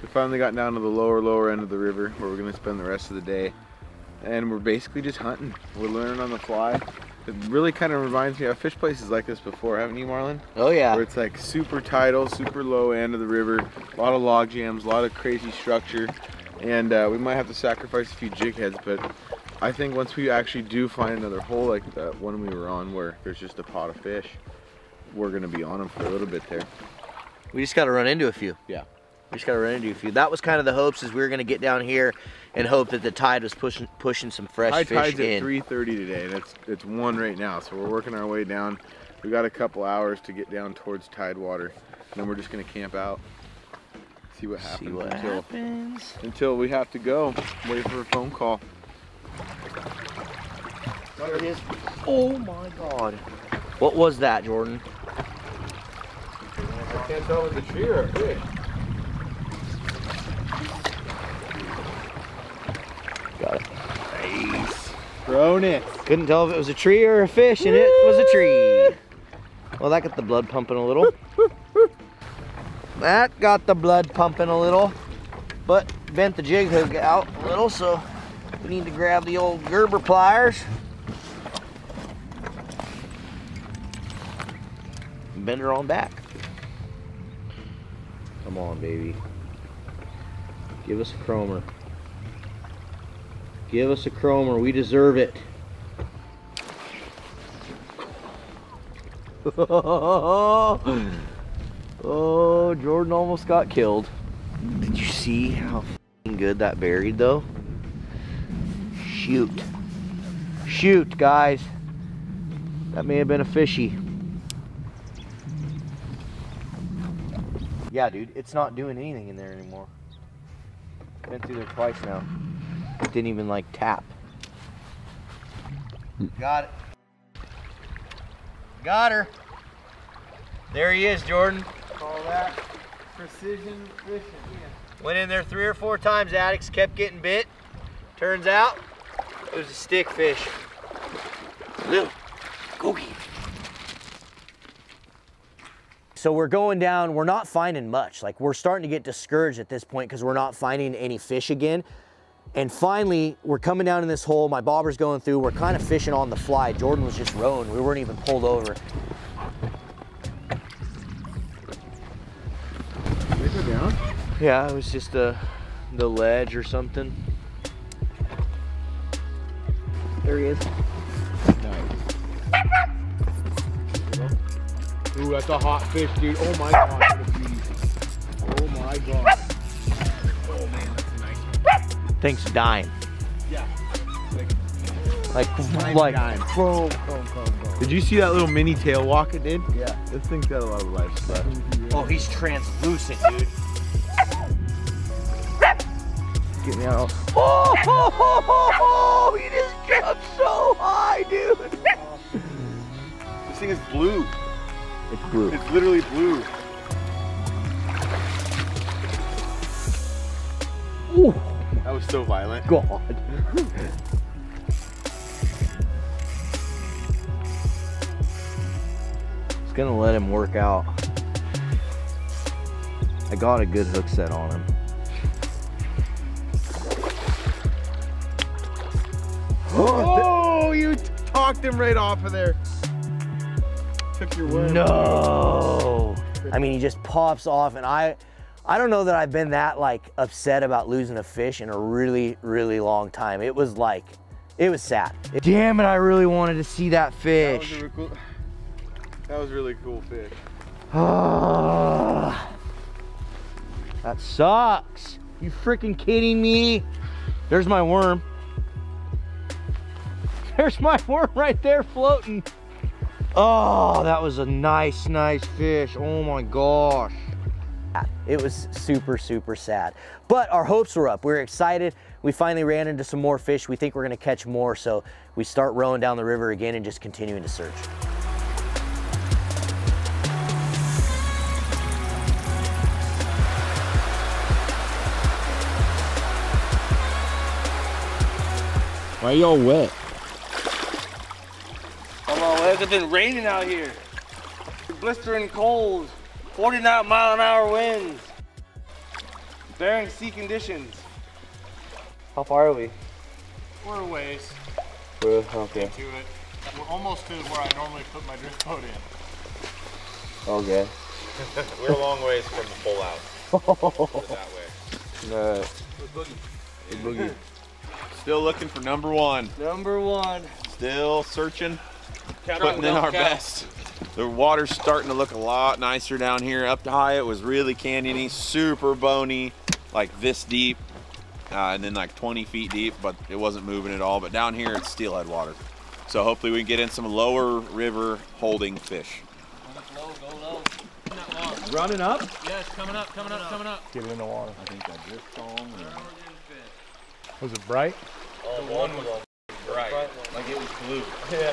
We finally got down to the lower, lower end of the river where we're gonna spend the rest of the day. And we're basically just hunting. We're learning on the fly. It really kind of reminds me, I've fished places like this before, haven't you, Marlon? Oh yeah. Where it's like super tidal, super low end of the river, a lot of log jams, a lot of crazy structure. And uh, we might have to sacrifice a few jig heads, but I think once we actually do find another hole like that one we were on where there's just a pot of fish, we're gonna be on them for a little bit there. We just gotta run into a few. Yeah. We just gotta run into a few. That was kind of the hopes, is we were gonna get down here and hope that the tide was pushing pushing some fresh high fish tide's in. At three thirty today, and it's, it's one right now, so we're working our way down. We got a couple hours to get down towards tidewater, and then we're just gonna camp out. See what happens. See what until, happens. Until we have to go. Wait for a phone call. There it is. Oh my God. What was that, Jordan? I can't tell with the tree or a fish. Got it. Nice. Thrown it. Couldn't tell if it was a tree or a fish, and it was a tree. Well, that got the blood pumping a little. That got the blood pumping a little, but bent the jig hook out a little, so we need to grab the old Gerber pliers. Bend her on back. Come on, baby. Give us a chromer. Give us a chromer. We deserve it. Oh, Jordan almost got killed. Did you see how f***ing good that buried though? Shoot. Shoot, guys. That may have been a fishy. Yeah, dude, it's not doing anything in there anymore. Been through there twice now. It didn't even like tap. Got it. Got her. There he is, Jordan. All that precision fishing. Yeah. Went in there three or four times, addicts kept getting bit. Turns out it was a stick fish. Little cookie. So we're going down, we're not finding much. Like, we're starting to get discouraged at this point because we're not finding any fish again. And finally, we're coming down in this hole, my bobber's going through, we're kind of fishing on the fly. Jordan was just rowing, we weren't even pulled over. Did it go down? Yeah, it was just the, the ledge or something. There he is. Nice. Ooh, that's a hot fish, dude. Oh my God, what a beauty. Oh my God. Oh man, that's a nice one. Thanks, dime. Yeah. Like, like, like dime. Boom, boom, boom, boom. Did you see that little mini tail walk it did? Yeah. This thing's got a lot of life left. Oh, he's translucent, dude. Get me out. Oh, oh, oh, oh, oh, he just jumped so high, dude. This thing is blue. It's blue. It's literally blue. Ooh. That was so violent. God. It's gonna let him work out. I got a good hook set on him. Oh, you talked him right off of there. Took your word. No. I mean, he just pops off, and I I don't know that I've been that like upset about losing a fish in a really, really long time. It was like, it was sad. It, damn it, I really wanted to see that fish. That was, cool, that was really cool fish. Oh, that sucks. You freaking kidding me? There's my worm. There's my worm right there floating. Oh, that was a nice, nice fish. Oh my gosh. It was super, super sad. But our hopes were up. We were excited. We finally ran into some more fish. We think we're gonna catch more. So we start rowing down the river again and just continuing to search. Why are y'all wet? It's been raining out here. Blistering cold, forty-nine mile an hour winds, Bering Sea conditions. How far are we? We're a ways. We're okay. To it. We're almost to where I normally put my drift boat in. Okay. We're a long ways from the pull out. We're that way. No. Boogie. Boogie. Still looking for number one. Number one. Still searching. Putting in our best. The water's starting to look a lot nicer down here. Up high, it was really canyony, super bony, like this deep, uh, and then like twenty feet deep, but it wasn't moving at all. But down here, it's steelhead water. So hopefully we can get in some lower river holding fish. Go low, go low. Running up? Yeah, it's coming up, coming up, coming up. Get it in the water. I think I drift on. Was it bright? Oh, the one was bright. Like it was blue. Yeah.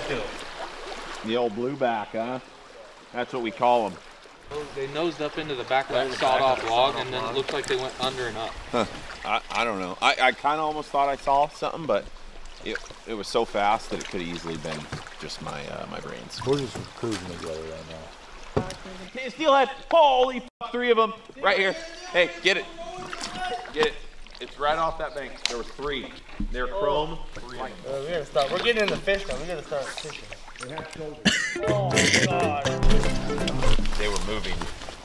The old blueback, huh? That's what we call them. They nosed up into the back of that sawed-off log, and then it looked like they went under and up. Huh. I, I don't know. I, I kind of almost thought I saw something, but it it was so fast that it could have easily been just my uh, my brains. We're just cruising together right now. Steelhead! Holy f three of them right here. Hey, get it, get it. It's right off that bank. There were three. They're chrome. Oh, we gotta stop. We're getting in the fish now. We gotta start fishing. Oh my God. They were moving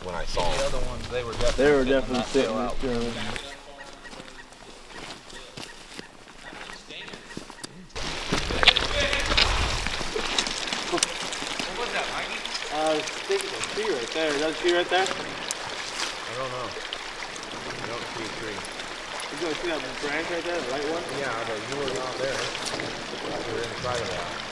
when I saw them. The other ones, they were definitely they were definitely sitting out. What was that, Mikey? Uh, I was thinking of tree right there. Is that a tree right there? I don't know. I don't see a tree. You gonna see that branch right there, the light one? Yeah, but you were not there. You were inside of that.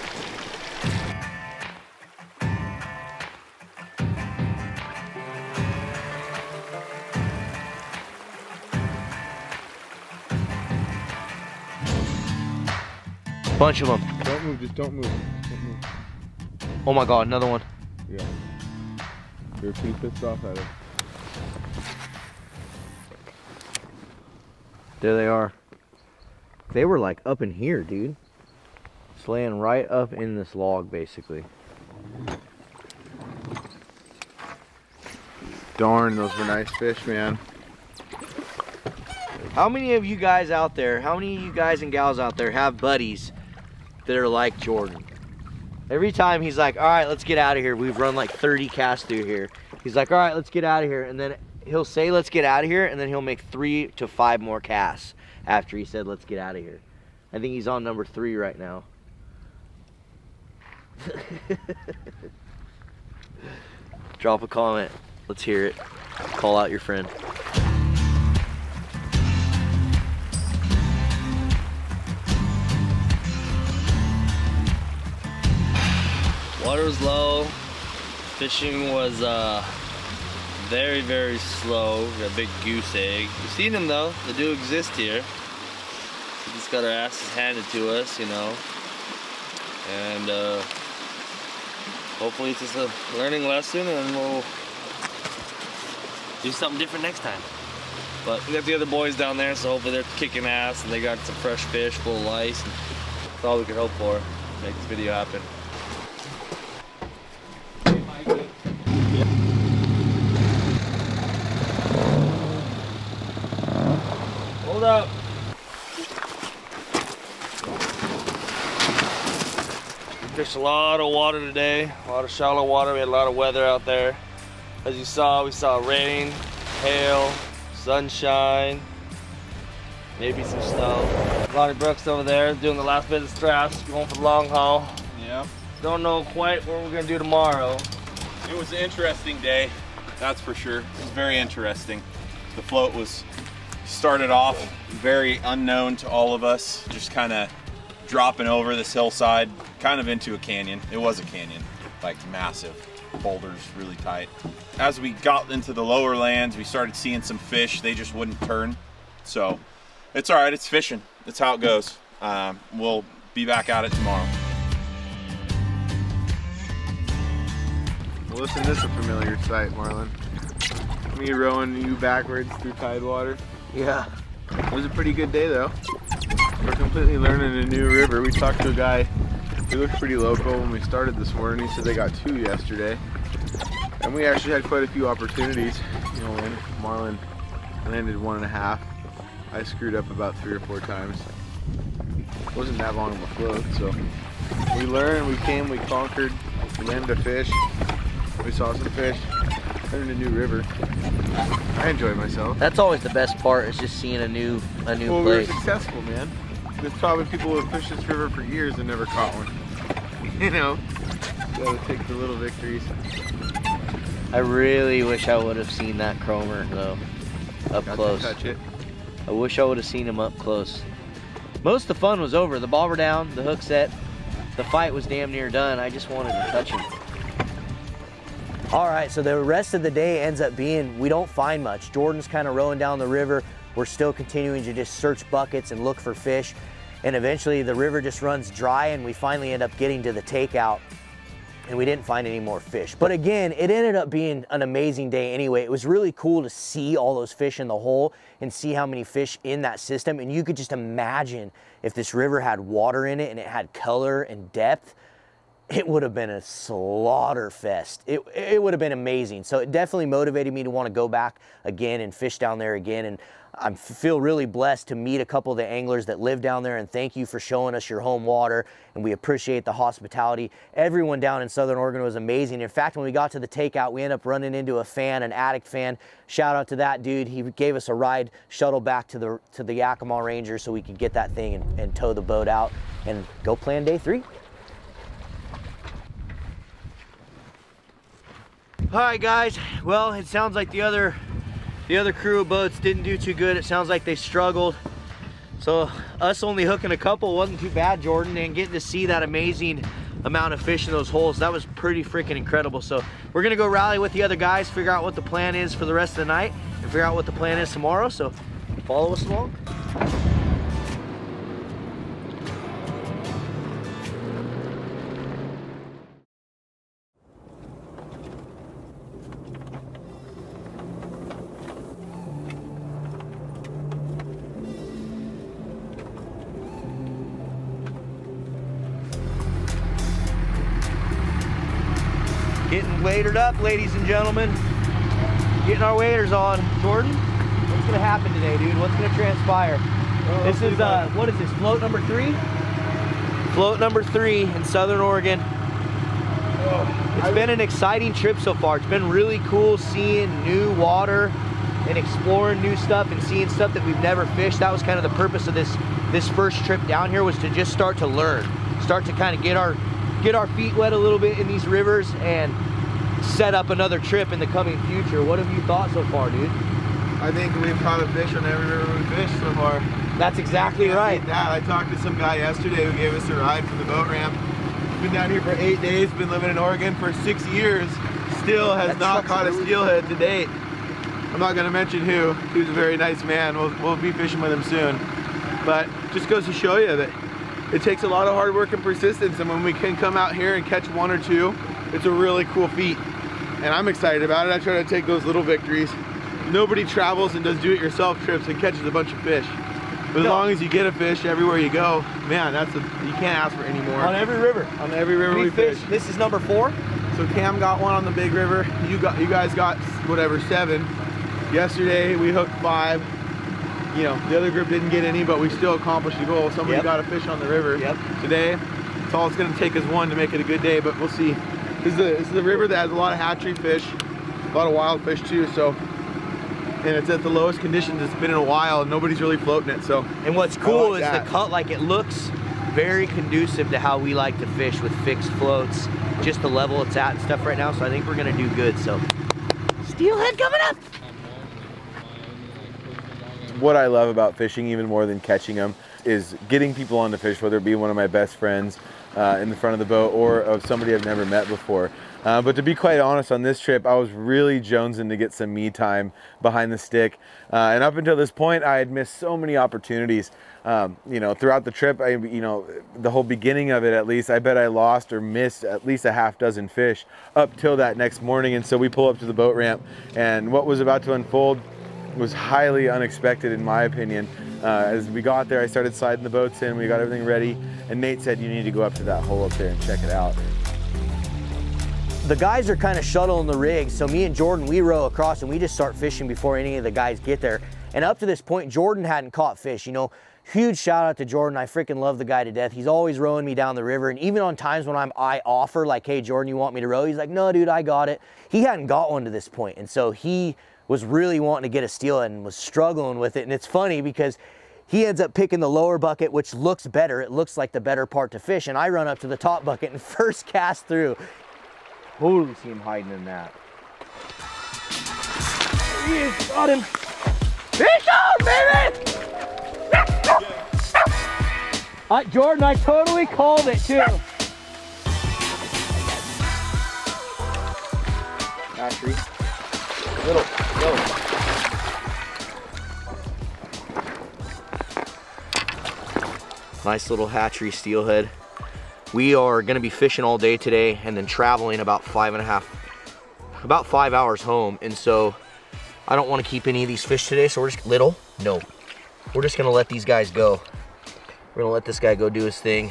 Bunch of them. Don't move, just don't move. Don't move. Oh my God, another one. Yeah. They're pretty pissed off at it. There they are. They were like up in here, dude. It's laying right up in this log, basically. Darn, those were nice fish, man. How many of you guys out there, how many of you guys and gals out there have buddies that are like Jordan? Every time he's like, all right, let's get out of here. We've run like thirty casts through here. He's like, all right, let's get out of here. And then he'll say, let's get out of here. And then he'll make three to five more casts after he said, let's get out of here. I think he's on number three right now. Drop a comment. Let's hear it. Call out your friend. Water was low, fishing was uh, very, very slow. We got a big goose egg. We've seen them though, they do exist here. We just got our asses handed to us, you know. And uh, hopefully it's just a learning lesson and we'll do something different next time. But we got the other boys down there, so hopefully they're kicking ass and they got some fresh fish full of lice. And that's all we could hope for, make this video happen. Hold up. Fished a lot of water today, a lot of shallow water. We had a lot of weather out there. As you saw, we saw rain, hail, sunshine, maybe some snow. Lonnie Brooks over there doing the last bit of straps, going for the long haul. Yeah. Don't know quite what we're gonna do tomorrow. It was an interesting day, that's for sure. It was very interesting. The float was started off very unknown to all of us, just kind of dropping over this hillside, kind of into a canyon. It was a canyon, like massive boulders, really tight. As we got into the lower lands, we started seeing some fish. They just wouldn't turn. So it's all right, it's fishing. That's how it goes. Um, we'll be back at it tomorrow. Well, listen, this is a familiar sight, Marlon. Me rowing you backwards through tidewater. Yeah. It was a pretty good day though. We're completely learning a new river. We talked to a guy who looked pretty local when we started this morning. He said they got two yesterday. And we actually had quite a few opportunities. You know, when Marlon landed one and a half, I screwed up about three or four times. It wasn't that long of a float, so we learned, we came, we conquered, we landed a fish, we saw some fish. Learned a new river. I enjoyed myself. That's always the best part, is just seeing a new a new well, place. Well, we were successful, man. There's probably people who have fished this river for years and never caught one. You know, you gotta take the little victories. I really wish I would have seen that Cromer though, up Got close. To touch it. I wish I would have seen him up close. Most of the fun was over. The bobber down, the hook set, the fight was damn near done. I just wanted to touch him. All right, so the rest of the day ends up being, we don't find much. Jordan's kind of rowing down the river. We're still continuing to just search buckets and look for fish. And eventually the river just runs dry and we finally end up getting to the takeout and we didn't find any more fish. But again, it ended up being an amazing day anyway. It was really cool to see all those fish in the hole and see how many fish in that system. And you could just imagine if this river had water in it and it had color and depth, it would have been a slaughter fest. It, it would have been amazing. So it definitely motivated me to want to go back again and fish down there again. And I feel really blessed to meet a couple of the anglers that live down there. And thank you for showing us your home water. And we appreciate the hospitality. Everyone down in Southern Oregon was amazing. In fact, when we got to the takeout, we ended up running into a fan, an Addict fan. Shout out to that dude. He gave us a ride, shuttle back to the, to the Yakima Ranger so we could get that thing and, and tow the boat out and go plan day three. All right, guys, well, it sounds like the other the other crew of boats didn't do too good. It sounds like they struggled. So us only hooking a couple wasn't too bad, Jordan, and getting to see that amazing amount of fish in those holes, that was pretty freaking incredible. So we're gonna go rally with the other guys, figure out what the plan is for the rest of the night, and figure out what the plan is tomorrow. So follow us along. Getting waitered up, ladies and gentlemen. Getting our waders on. Jordan, what's gonna happen today, dude? What's gonna transpire? Oh, this is uh, what is this? Float number three. Float number three in Southern Oregon. Oh, it's I been an exciting trip so far. It's been really cool seeing new water and exploring new stuff and seeing stuff that we've never fished. That was kind of the purpose of this this first trip down here, was to just start to learn, start to kind of get our get our feet wet a little bit in these rivers and set up another trip in the coming future. What have you thought so far, dude? I think we've caught a fish on every river we fished so far. That's exactly right. That. I talked to some guy yesterday who gave us a ride from the boat ramp. Been down here for eight days, been living in Oregon for six years, still has That's not caught a steelhead to date. I'm not going to mention who. He's a very nice man. We'll, we'll be fishing with him soon. But just goes to show you that it takes a lot of hard work and persistence, and when we can come out here and catch one or two, it's a really cool feat. And I'm excited about it. I try to take those little victories. Nobody travels and does do-it-yourself trips and catches a bunch of fish. But as long as you get a fish everywhere you go, man, that's a, you can't ask for any more. On every river. On every river we fish. This is number four. So Cam got one on the big river. You got, you guys got whatever, seven. Yesterday we hooked five. You know, the other group didn't get any, but we still accomplished the goal. Somebody yep. got a fish on the river. Yep. Today, it's all it's going to take is one to make it a good day, but we'll see. This is, the, this is the river that has a lot of hatchery fish, a lot of wild fish too, so. And it's at the lowest conditions it's been in a while, and nobody's really floating it, so. And what's cool like is that. the cut, like it looks very conducive to how we like to fish with fixed floats, just the level it's at and stuff right now, so I think we're gonna do good, so. Steelhead coming up! What I love about fishing even more than catching them is getting people on to fish, whether it be one of my best friends uh, in the front of the boat or of somebody I've never met before. Uh, but to be quite honest, on this trip, I was really jonesing to get some me time behind the stick. Uh, and up until this point, I had missed so many opportunities. Um, you know, throughout the trip, I, you know, the whole beginning of it, at least, I bet I lost or missed at least a half dozen fish up till that next morning. And so we pull up to the boat ramp, and what was about to unfold was highly unexpected, in my opinion. Uh, as we got there, I started sliding the boats in, we got everything ready, and Nate said, you need to go up to that hole up there and check it out. The guys are kind of shuttling the rig, so me and Jordan, we row across and we just start fishing before any of the guys get there. And up to this point, Jordan hadn't caught fish, you know. Huge shout out to Jordan. I freaking love the guy to death. He's always rowing me down the river. And even on times when I'm, I offer, like, hey, Jordan, you want me to row? He's like, no, dude, I got it. He hadn't got one to this point. And so he was really wanting to get a steelhead and was struggling with it. And it's funny because he ends up picking the lower bucket, which looks better. It looks like the better part to fish. And I run up to the top bucket and first cast through. Totally see him hiding in that. Yes, got him. Fish on, baby! Uh, Jordan, I totally called it too. Actually, little, little. Nice little hatchery steelhead. We are gonna be fishing all day today and then traveling about five and a half, about five hours home. And so I don't wanna keep any of these fish today, so we're just, little, no. We're just gonna let these guys go. We're gonna let this guy go do his thing.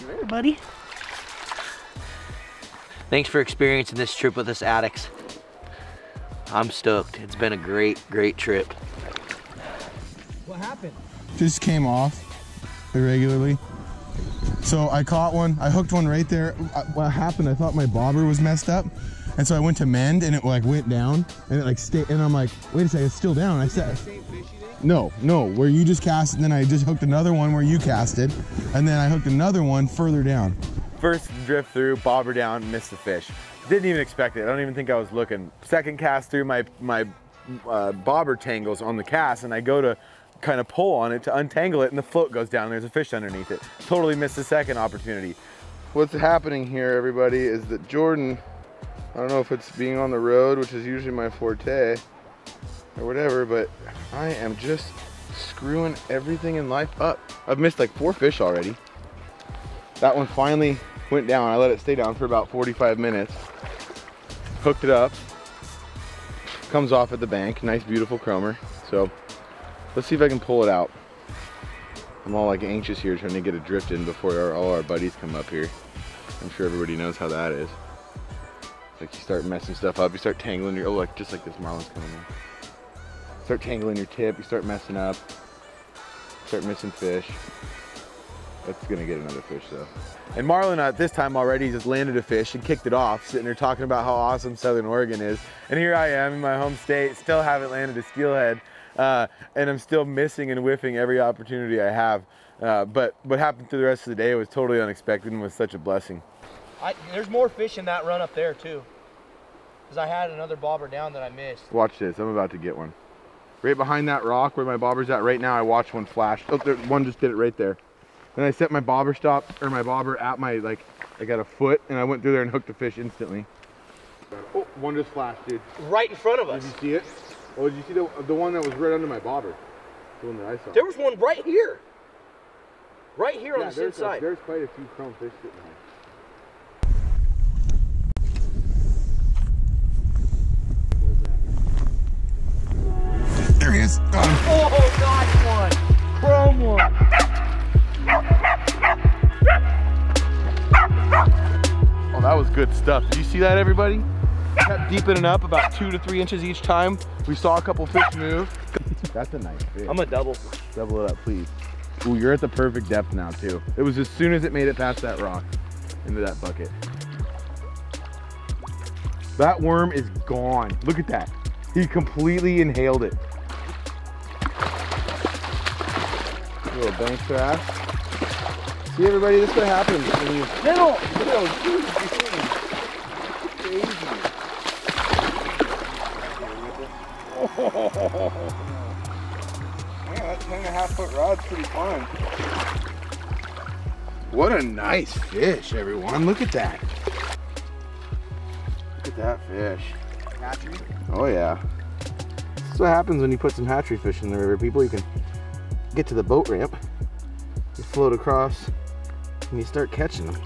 You there, buddy? Thanks for experiencing this trip with us, addicts. I'm stoked. It's been a great, great trip. What happened? Just came off irregularly. So I caught one. I hooked one right there. What happened? I thought my bobber was messed up. And so I went to mend, and it like went down, and it like stayed. And I'm like, wait a second, it's still down. I said, no, no, where you just cast, and then I just hooked another one where you casted, and then I hooked another one further down. First drift through, bobber down, missed the fish. Didn't even expect it. I don't even think I was looking. Second cast through, my my uh, bobber tangles on the cast, and I go to kind of pull on it to untangle it, and the float goes down. And there's a fish underneath it. Totally missed the second opportunity. What's happening here, everybody, is that Jordan, I don't know if it's being on the road, which is usually my forte, or whatever, but I am just screwing everything in life up. I've missed like four fish already. That one finally went down. I let it stay down for about forty-five minutes. Hooked it up. Comes off at the bank. Nice, beautiful chromer. So let's see if I can pull it out. I'm all like anxious here, trying to get a drift in before our, all our buddies come up here. I'm sure everybody knows how that is. It's like you start messing stuff up, you start tangling your, oh, like just like this marlin's coming in. Start tangling your tip, you start messing up, start missing fish. That's gonna get another fish though. And marlin at this time already just landed a fish and kicked it off, sitting there talking about how awesome Southern Oregon is. And here I am in my home state, still haven't landed a steelhead, uh, and I'm still missing and whiffing every opportunity I have. Uh, but what happened through the rest of the day was totally unexpected and was such a blessing. I, there's more fish in that run up there too, because I had another bobber down that I missed. Watch this, I'm about to get one. Right behind that rock where my bobber's at right now, I watched one flash. Oh, there, one just did it right there. Then I set my bobber stop, or my bobber at my, like, I got a foot, and I went through there and hooked a fish instantly. Oh, one just flashed, dude. Right in front of us. Did you see it? Oh, did you see the, the one that was right under my bobber? The one that I saw. There was one right here. Right here yeah, on the inside. There's quite a few chrome fish sitting there. There he is. Oh, oh nice one. Chrome one. Oh, that was good stuff. Did you see that, everybody? Kept deepening up about two to three inches each time. We saw a couple fish move. That's a nice fish. I'm a double. Double it up, please. Ooh, you're at the perfect depth now, too. It was as soon as it made it past that rock into that bucket. That worm is gone. Look at that. He completely inhaled it. A little bank crash. See, everybody, this is what happens when you... Middle! Middle, dude, dude. Crazy. Oh. That ten and a half foot rod's pretty fun. What a nice fish, everyone. Look at that. Look at that fish. Hatchery? Oh, yeah. This is what happens when you put some hatchery fish in the river, people. You can get to the boat ramp, you float across, and you start catching them.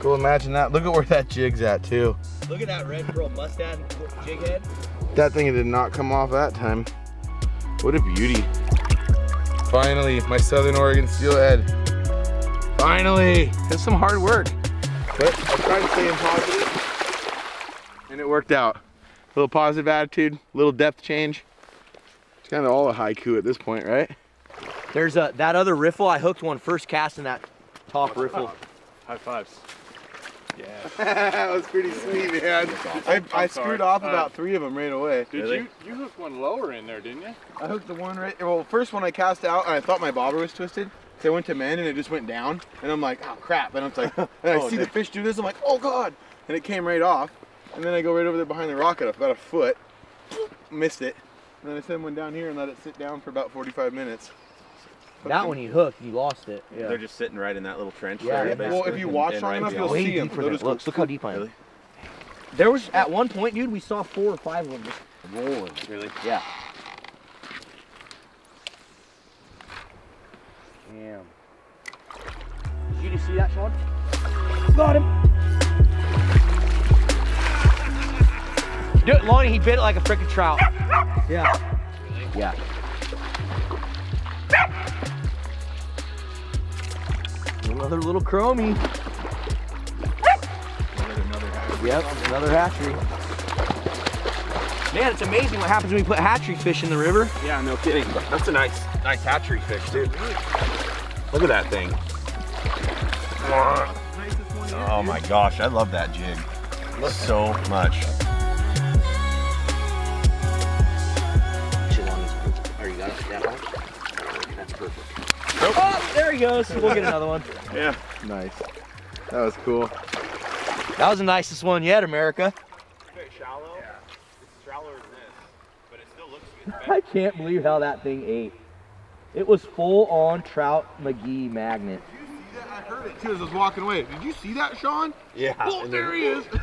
Go imagine that. Look at where that jig's at, too. Look at that red pearl Mustad jig head. That thing did not come off that time. What a beauty. Finally, my Southern Oregon steelhead. Finally, that's some hard work. But I tried staying positive, and it worked out. A little positive attitude, a little depth change. It's kind of all a haiku at this point, right? There's a, that other riffle, I hooked one first cast in that top riffle. High fives. Yeah. That was pretty yeah. sweet, man. I, I screwed off uh, about three of them right away. Did really? you? You hooked one lower in there, didn't you? I hooked the one right. Well, first one I cast out, and I thought my bobber was twisted. So I went to mend, and it just went down. And I'm like, oh crap! And I'm like, and I oh, see dude. the fish do this. I'm like, oh god! And it came right off. And then I go right over there behind the rock at about a foot. Missed it. And then I send one down here and let it sit down for about forty-five minutes. Hooked that him. One you hooked, you lost it. Yeah. They're just sitting right in that little trench. Yeah. There, yeah. Well, if you watch long enough, you'll see them. Look, look how deep I am. Really? There was at one point, dude, we saw four or five of them just rolling. Really? Yeah. Damn. Did you just see that, Sean? Got him. Dude, Lonnie, he bit it like a frickin' trout. Yeah. Really? Yeah. Another little chromie. Yep, another hatchery. Man, it's amazing what happens when we put hatchery fish in the river. Yeah, no kidding. That's a nice, nice hatchery fish, dude. Look at that thing. Oh my gosh, I love that jig so much. Are you got it that high? That's perfect. Nope. Oh, there he goes. We'll get another one. Yeah. Nice. That was cool. That was the nicest one yet, America. It's very shallow. Yeah. It's shallower than this, but it still looks good. I can't believe how that thing ate. It was full on Trout McGee magnet. Did you see that? I heard it too as I was walking away. Did you see that, Sean? Yeah. Oh, and there he is. There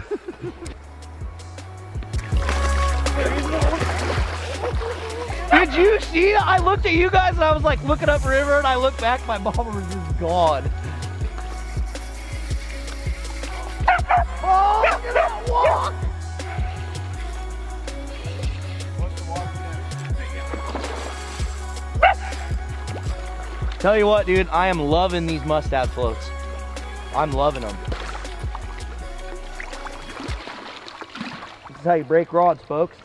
he is. Did you see it? I looked at you guys and I was like looking up river and I looked back, my bobber was just gone. Oh, look at that walk! Tell you what, dude, I am loving these Mustad floats. I'm loving them. is how you break rods, folks.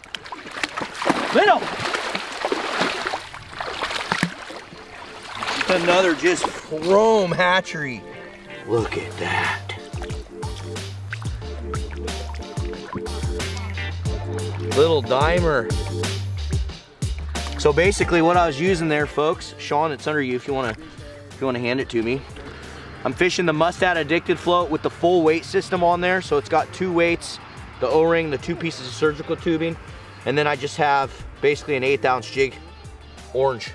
Minnow! Another just chrome hatchery. Look at that. Little dimer. So basically what I was using there, folks, Sean, it's under you if you wanna, if you wanna hand it to me. I'm fishing the Mustad Addicted float with the full weight system on there. So it's got two weights, the O-ring, the two pieces of surgical tubing, and then I just have basically an eighth ounce jig, orange.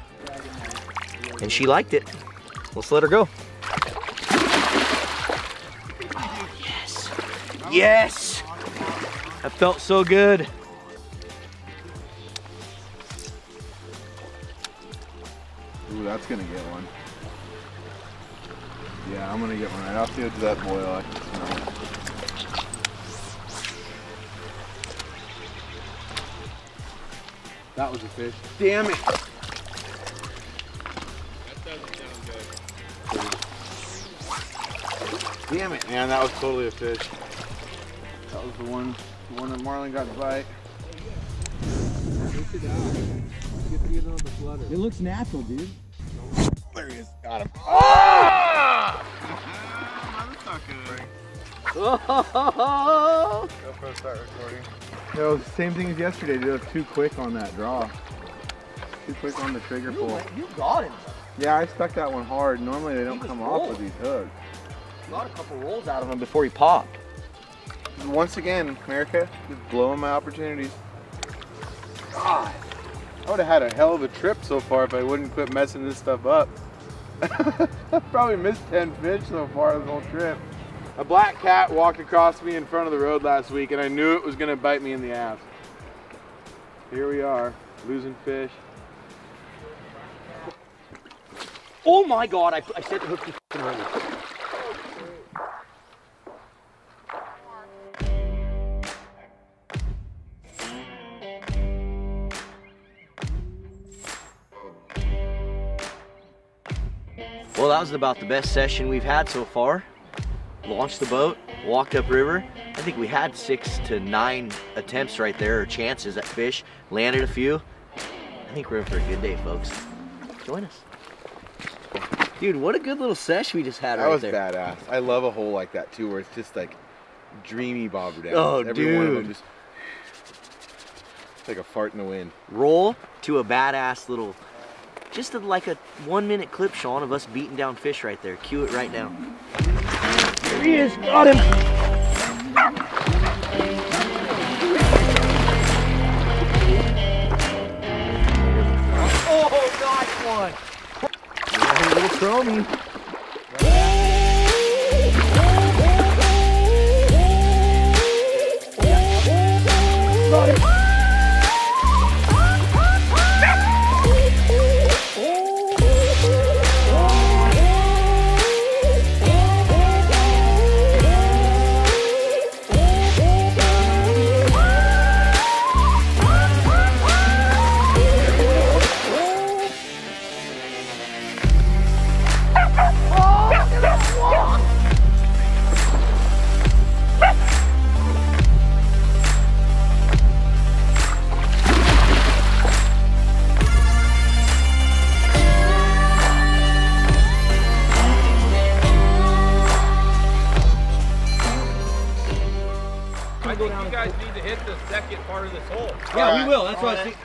And she liked it. Let's let her go. Oh, yes. Yes. That felt so good. Ooh, that's gonna get one. Yeah, I'm gonna get one right off the edge of that boil. I can smell it. That was a fish. Damn it. Damn it, man, that was totally a fish. That was the one, the one that Marlin got to bite. It looks natural, dude. There he is. Got him. Oh! That's not good. Oh! GoPro, start recording. Yo, it was the same thing as yesterday, dude. It was too quick on that draw. Too quick on the trigger you, pull. You got him. Yeah, I stuck that one hard. Normally they don't come off with these hooks. Got a couple rolls out of him before he popped. Once again, America, just blowing my opportunities. God, I would have had a hell of a trip so far if I wouldn't quit messing this stuff up. I've probably missed ten fish so far this whole trip. A black cat walked across me in front of the road last week, and I knew it was going to bite me in the ass. Here we are, losing fish. Oh my God, I, I set the hook to f***ing running. Well, that was about the best session we've had so far. Launched the boat, walked up river. I think we had six to nine attempts right there, or chances at fish. Landed a few. I think we're in for a good day, folks. Join us. Dude, what a good little sesh we just had right there. That was badass. I love a hole like that too, where it's just like dreamy bobber down. Oh, every dude. One of them just, it's like a fart in the wind. Roll to a badass little, just a, like a one minute clip, Sean, of us beating down fish right there. Cue it right now. There he is, got him. Oh, nice one. Yeah, a little crony.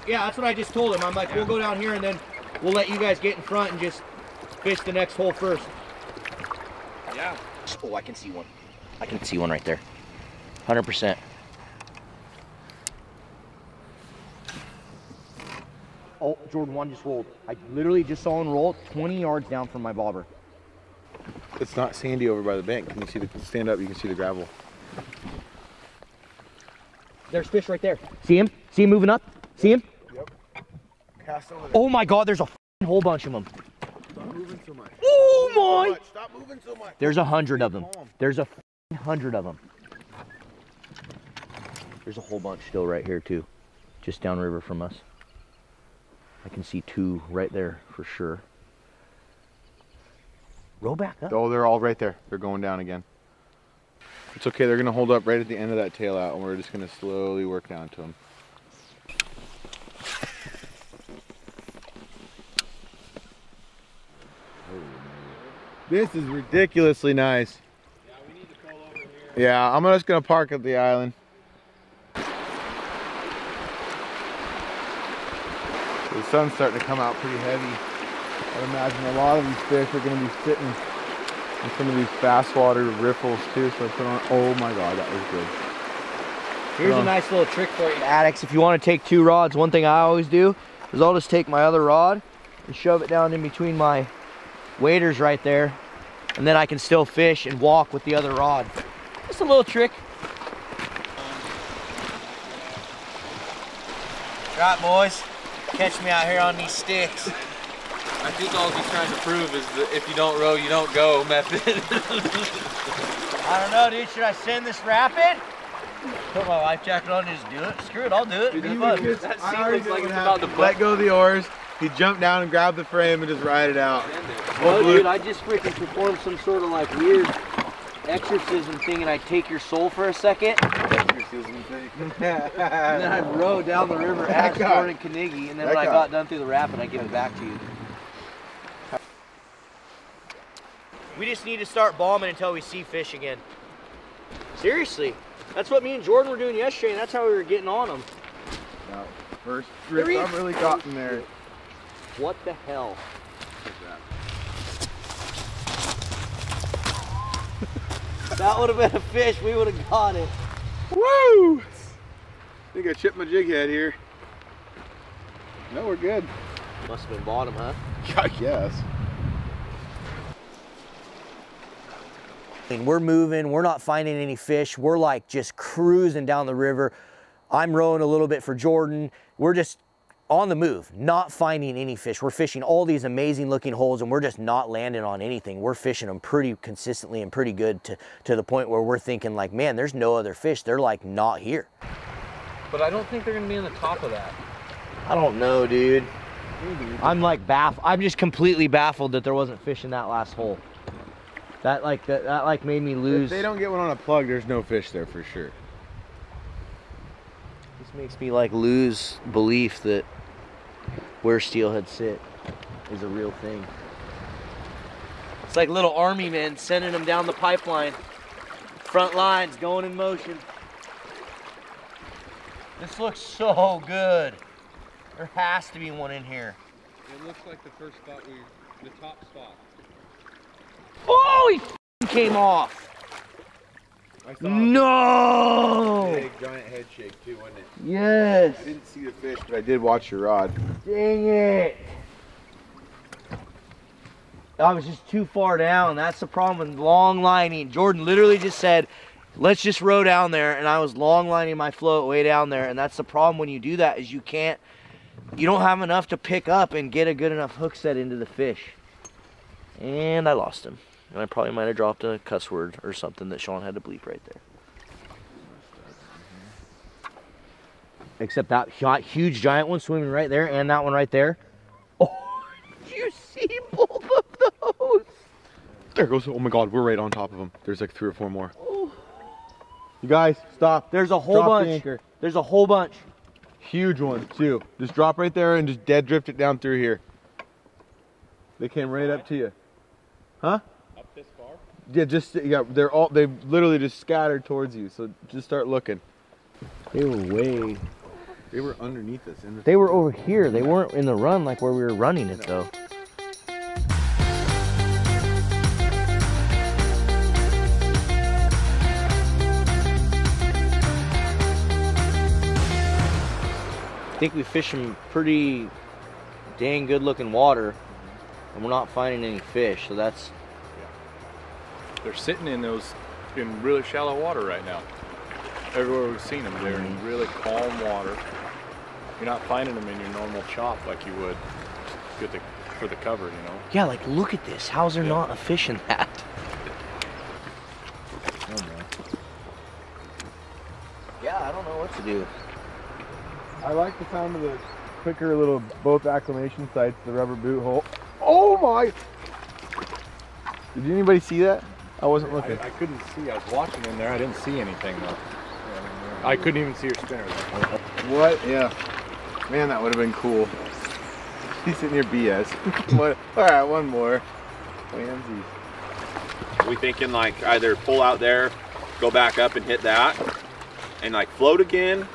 Yeah, that's what I just told him. I'm like, yeah. We'll go down here and then we'll let you guys get in front and just fish the next hole first. Yeah. Oh, I can see one. I can see one right there. one hundred percent. Oh, Jordan, one just rolled. I literally just saw him roll twenty yards down from my bobber. It's not sandy over by the bank. Can you see the, stand up, you can see the gravel. There's fish right there. See him? See him moving up? See him? Yep. Cast over there. Oh my God, there's a f***ing whole bunch of them. Stop moving so much. Oh my! So much. Stop moving so much. There's a hundred of them. There's a f***ing hundred of them. There's a whole bunch still right here too. Just downriver from us. I can see two right there for sure. Row back up. Oh, they're all right there. They're going down again. It's okay, they're gonna hold up right at the end of that tail out and we're just gonna slowly work down to them. This is ridiculously nice. Yeah, we need to pull over here. Yeah, I'm just gonna park at the island. The sun's starting to come out pretty heavy. I'd imagine a lot of these fish are gonna be sitting in some of these fast water riffles too. So I put on, oh my God, that was good. Here's a nice little trick for you, addicts. If you wanna take two rods, one thing I always do is I'll just take my other rod and shove it down in between my waders right there, and then I can still fish and walk with the other rod. Just a little trick. All right, boys, catch me out here on these sticks. I think all he's trying to prove is the if you don't row, you don't go method. I don't know, dude. Should I send this rapid? Put my life jacket on and just do it? Screw it, I'll do it. Dude, just, that seems like it's happen. about to blow. Let go of the oars. He jumped down and grabbed the frame and just ride it out. Well, dude, I just freaking performed some sort of like weird exorcism thing and I take your soul for a second. Exorcism thing. And then I row down the river at Jordan Carnegie, and then when I got done through the rapid, I give it back to you. We just need to start bombing until we see fish again. Seriously. That's what me and Jordan were doing yesterday, and that's how we were getting on them. Now, first trip I've really gotten there. What the hell? That would have been a fish. We would have got it. Woo! I think I chipped my jig head here. No, we're good. Must have been bottom, huh? I guess. We're moving. We're not finding any fish. We're like just cruising down the river. I'm rowing a little bit for Jordan. We're just on the move, not finding any fish. We're fishing all these amazing looking holes and we're just not landing on anything. We're fishing them pretty consistently and pretty good to, to the point where we're thinking like, man, there's no other fish. They're like not here. But I don't think they're gonna be in the top of that. I don't know, dude. I'm like baffled. I'm just completely baffled that there wasn't fish in that last hole. That like, that, that like made me lose. If they don't get one on a plug, there's no fish there for sure. This makes me like lose belief that where steelhead sit is a real thing. It's like little army men sending them down the pipeline. Front lines going in motion. This looks so good. There has to be one in here. It looks like the first spot we, the top spot. Oh, he f***ing came off. I saw no! Big giant head shake too, wasn't it? Yes. I didn't see the fish, but I did watch your rod. Dang it! I was just too far down. That's the problem with long lining. Jordan literally just said, "Let's just row down there," and I was long lining my float way down there. And that's the problem when you do that is you can't, you don't have enough to pick up and get a good enough hook set into the fish. And I lost him. And I probably might have dropped a cuss word or something that Sean had to bleep right there. Except that huge giant one swimming right there and that one right there. Oh, did you see both of those? There goes, oh my God, we're right on top of them. There's like three or four more. Oh. You guys, stop. There's a whole drop bunch. The anchor. There's a whole bunch. Huge one, too. Just drop right there and just dead drift it down through here. They came right up to you. Huh? This far? Yeah, just yeah. They're all they literally just scattered towards you. So just start looking. They were way. They were underneath us. In the they were over here. They weren't in the run like where we were running it though. I think we fished some pretty dang good looking water, and we're not finding any fish. So that's. They're sitting in those, in really shallow water right now. Everywhere we've seen them, they're in really calm water. You're not finding them in your normal chop like you would with the, for the cover, you know? Yeah, like look at this. How's there yeah. not a fish in that? Oh, man. Yeah, I don't know what to do. I like the sound of the quicker little both acclimation sites, the rubber boot hole. Oh my! Did anybody see that? I wasn't looking. I, I couldn't see. I was watching in there. I didn't see anything though. I couldn't even see your spinner. Though. What? Yeah. Man, that would have been cool. He's sitting here B S. All right, one more. Whamsies. We thinking like either pull out there, go back up and hit that, and like float again,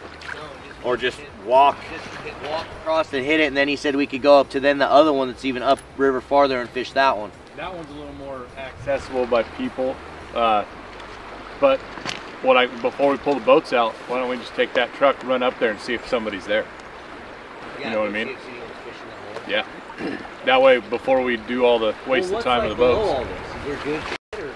or just walk. Just walk across and hit it, and then he said we could go up to then the other one that's even up river farther and fish that one. That one's a little more accessible by people, uh, but what I before we pull the boats out, why don't we just take that truck, run up there, and see if somebody's there? You know what I mean? Yeah. That way, before we do all the waste well, of time like of the boats. Is there good shit or?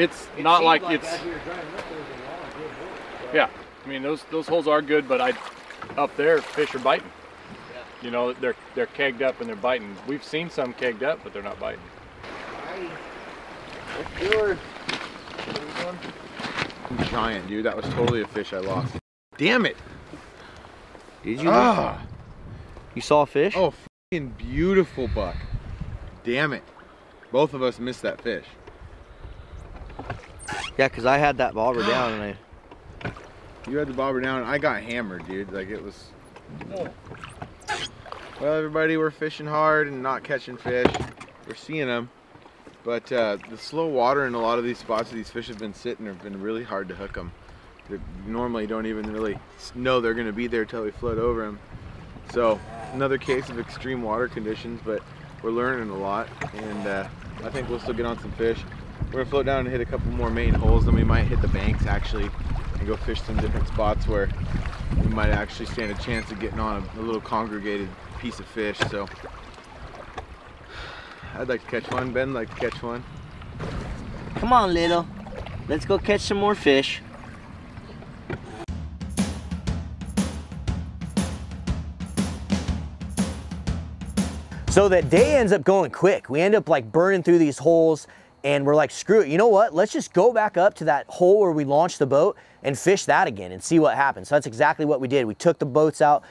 It's it not like, like it's. As we were driving up, there was a lot of good holes, so. Yeah, I mean those those holes are good, but I, up there fish are biting. Yeah. You know they're they're kegged up and they're biting. We've seen some kegged up, but they're not biting. Alrighty, let's do her. I'm giant, dude. That was totally a fish I lost. Damn it! Did you? Ah. You saw a fish? Oh, f***ing beautiful buck. Damn it. Both of us missed that fish. Yeah, because I had that bobber down and I... You had the bobber down and I got hammered, dude. Like, it was... Oh. Well, everybody, we're fishing hard and not catching fish. We're seeing them. But uh, the slow water in a lot of these spots where these fish have been sitting have been really hard to hook them. They normally don't even really know they're going to be there until we float over them. So, another case of extreme water conditions, but we're learning a lot, and uh, I think we'll still get on some fish. We're gonna float down and hit a couple more main holes, then we might hit the banks actually and go fish some different spots where we might actually stand a chance of getting on a, a little congregated piece of fish. So, I'd like to catch one. Ben like to catch one. Come on, little. Let's go catch some more fish. So that day ends up going quick. We end up like burning through these holes and we're like, screw it, you know what? Let's just go back up to that hole where we launched the boat and fish that again and see what happens. So that's exactly what we did. We took the boats out,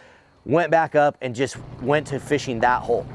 went back up and just went to fishing that hole.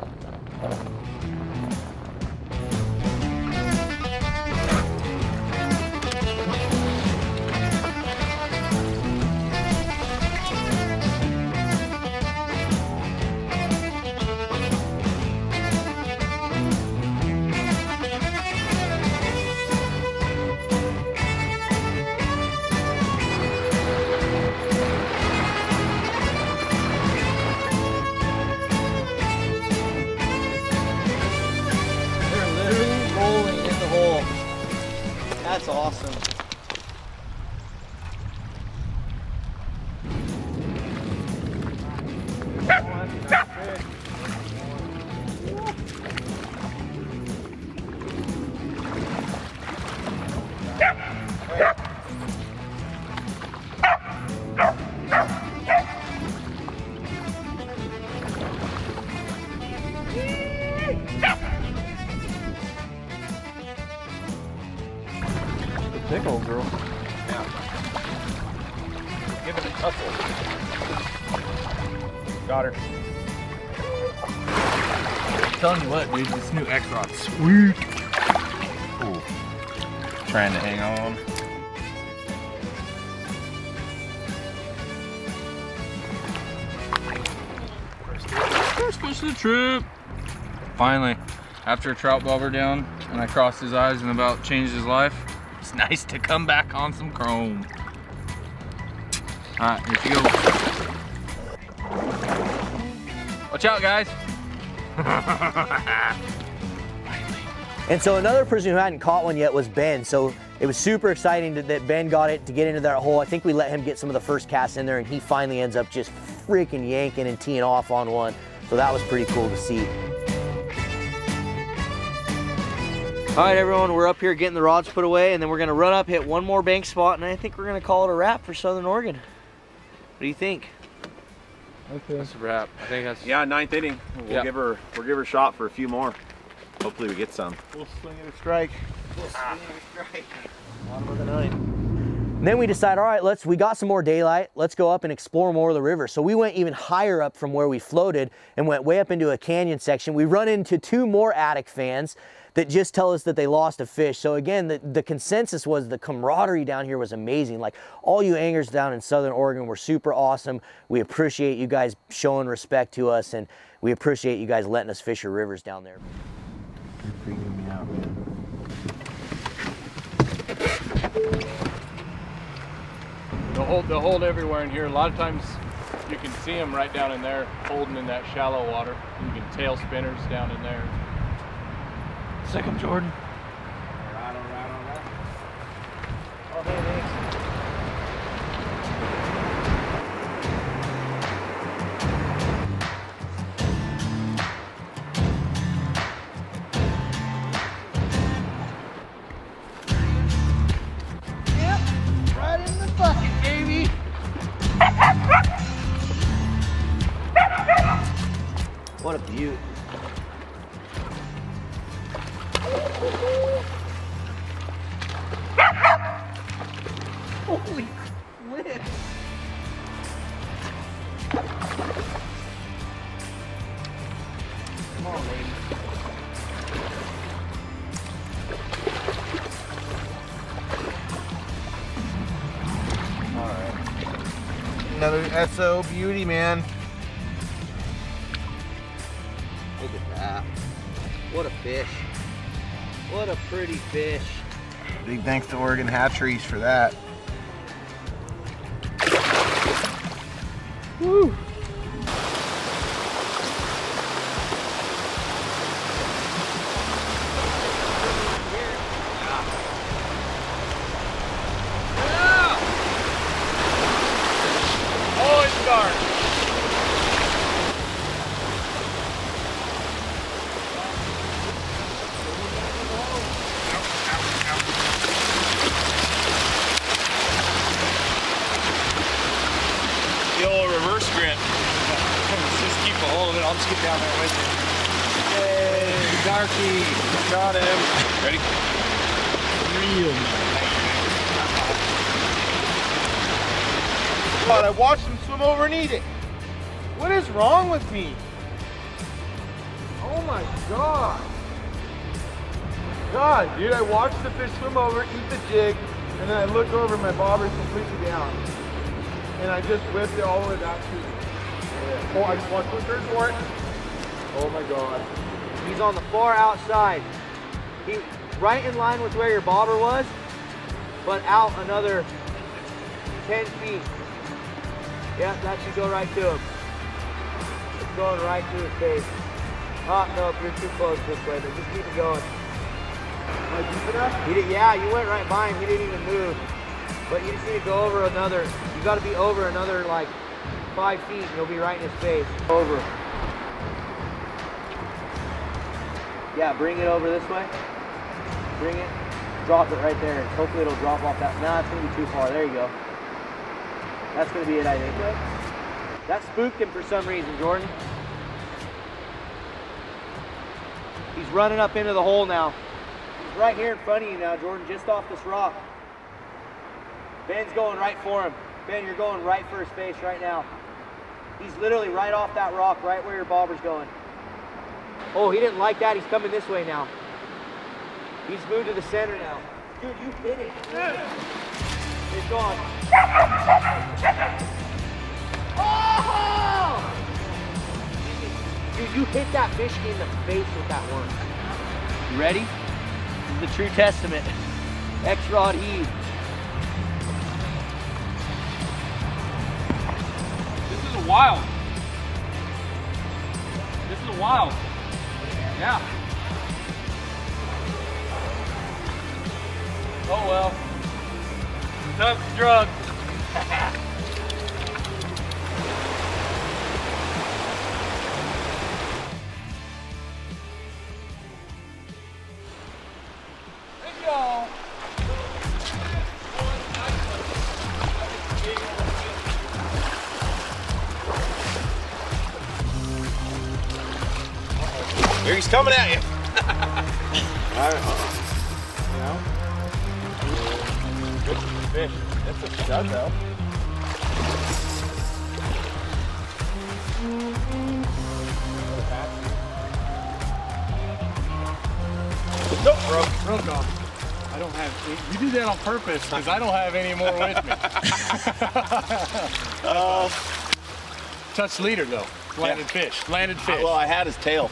Sweet. Ooh. Trying to hang on. First fish of the trip. Finally, after a trout bobber down and I crossed his eyes and about changed his life, it's nice to come back on some chrome. All right, here she goes. Watch out, guys. And so another person who hadn't caught one yet was Ben. So it was super exciting to, that Ben got it to get into that hole. I think we let him get some of the first casts in there and he finally ends up just freaking yanking and teeing off on one. So that was pretty cool to see. All right, everyone, we're up here getting the rods put away and then we're gonna run up, hit one more bank spot, and I think we're gonna call it a wrap for Southern Oregon. What do you think? Okay. That's a wrap. I think that's... Yeah, ninth inning. We'll, yeah. give her, we'll give her a shot for a few more. Hopefully we get some. We'll swing it a strike. We'll swing it a strike. Bottom of the nine. Then we decide, all right, let's, we got some more daylight, let's go up and explore more of the river. So we went even higher up from where we floated and went way up into a canyon section. We run into two more Attic fans that just tell us that they lost a fish. So again, the, the consensus was the camaraderie down here was amazing. Like, all you anglers down in Southern Oregon were super awesome. We appreciate you guys showing respect to us, and we appreciate you guys letting us fish your rivers down there. You're freaking me out, man. They'll hold, they'll hold everywhere in here. A lot of times you can see them right down in there holding in that shallow water. You can tail spinners down in there. Sick 'em, Jordan. All right, all right, all right. Oh, there it is. Yep, right in the bucket, baby. What a beaut. Holy flip! Come on, lady. All right. Another S O beauty, man. Look at that. What a fish. What a pretty fish. Big thanks to Oregon Hatcheries for that. Woo! Me. Oh my god. God, dude, I watched the fish swim over, eat the jig, and then I look over and my bobber's completely down. And I just whipped it all the way back to yeah. Oh, I just watched the third for it. Oh my god. He's on the far outside. He right in line with where your bobber was, but out another ten feet. Yeah, that should go right to him. Going right through his face. Oh, no, you're too close this way, but just keep it going. Like, you know? He did, yeah, you went right by him. He didn't even move. But you just need to go over another, you got to be over another, like, five feet, and you'll be right in his face. Over. Yeah, bring it over this way. Bring it. Drop it right there. Hopefully it'll drop off that. Nah, it's going to be too far. There you go. That's going to be it, I think. Right? That spooked him for some reason, Jordan. He's running up into the hole now. He's right here in front of you now, Jordan, just off this rock. Ben's going right for him. Ben, you're going right for his face right now. He's literally right off that rock, right where your bobber's going. Oh, he didn't like that. He's coming this way now. He's moved to the center now. Dude, you hit it. It's gone. Oh! Dude, you hit that fish in the face with that worm. You ready? This is the true testament. X-Rod Heave. This is a wild. This is a wild. Yeah. Oh well. Tough drug. Coming at you. All right. You know? fish. It's a stud though. Nope, broke. Broke off. I don't have, you did that on purpose because I don't have any more with me. uh, Touch leader though. Landed yeah. fish. Landed fish. I, well, I had his tail.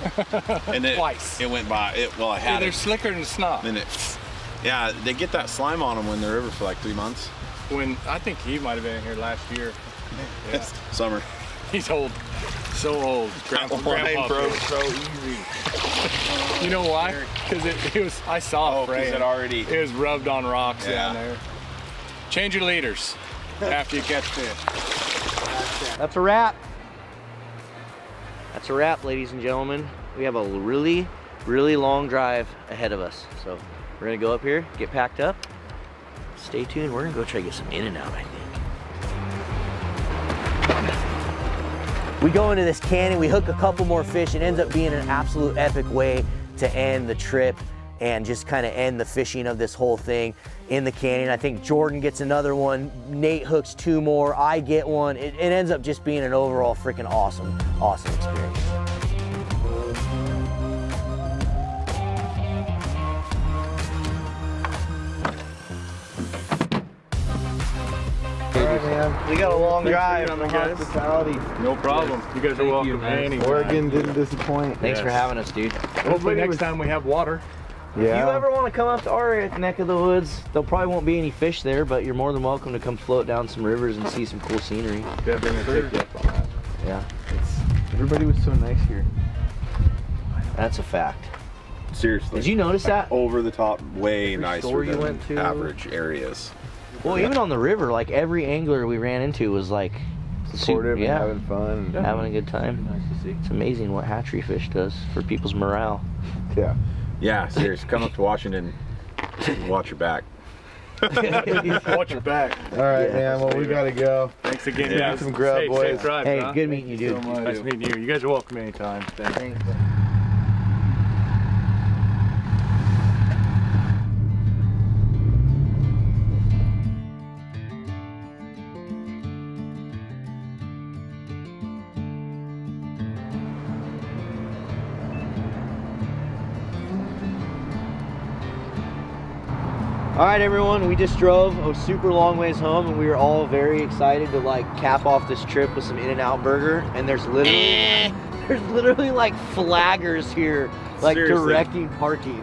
And it, twice. It went by. It, well, I had yeah, they're it. slicker than snot. And it, yeah, they get that slime on them when they're over for like three months. When I think he might have been in here last year. Yeah. Summer. He's old. So old. Grandpa, grandpa broke so easy. You know why? Because it, it was. I saw oh, it. It already. It was rubbed on rocks yeah. down there. Change your leaders after you catch fish. That's a wrap. That's a wrap, ladies and gentlemen. We have a really, really long drive ahead of us. So we're gonna go up here, get packed up. Stay tuned, we're gonna go try to get some In-N-Out, I think. We go into this canyon, we hook a couple more fish. It ends up being an absolute epic way to end the trip and just kind of end the fishing of this whole thing in the canyon. I think Jordan gets another one, Nate hooks two more, I get one. It, it ends up just being an overall freaking awesome, awesome experience. All right, man. We got a long Thanks drive on the hospitality. No problem. You guys are Thank welcome. You, Oregon didn't disappoint. Thanks yes. for having us, dude. Hopefully next was... time we have water. Yeah. If you ever want to come up to our neck of the woods, there probably won't be any fish there, but you're more than welcome to come float down some rivers and see some cool scenery. Definitely picked up on that. Yeah. It's, everybody was so nice here. That's a fact. Seriously. Did you notice that? Over the top, way every nicer than you went to. Average areas. Well, yeah. Even on the river, like every angler we ran into was like supportive, yeah, and having fun, yeah. having a good time. Nice to see. It's amazing what hatchery fish does for people's morale. Yeah. Yeah, seriously. Come up to Washington and watch your back. Watch your back. All right, yeah, man. Well, we got to go. Thanks again. Yeah, some grub, safe, boys. Safe drive, hey, huh? Good meeting you, dude. So nice meeting you. You guys are welcome anytime. Thanks. Thanks. All right, everyone, we just drove a super long ways home and we were all very excited to like cap off this trip with some In-N-Out Burger. And there's literally, there's literally like flaggers here, like Seriously. directing parking.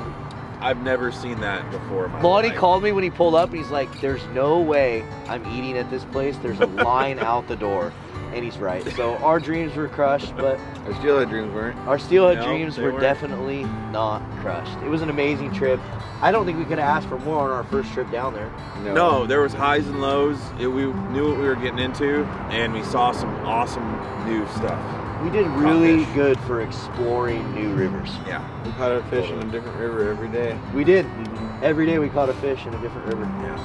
I've never seen that before in my Lonnie life. Called me when he pulled up and he's like, there's no way I'm eating at this place. There's a line out the door. And he's right. So our dreams were crushed, but our steelhead dreams weren't. Our steelhead no, dreams were weren't. definitely not crushed. It was an amazing trip. I don't think we could have asked for more on our first trip down there. No, no there was highs and lows. It, we knew what we were getting into, and we saw some awesome new stuff. We did really Caught good fish. for exploring new rivers. Yeah, we caught a fish in a different river every day. We did. Mm-hmm. Every day we caught a fish in a different river. Yeah.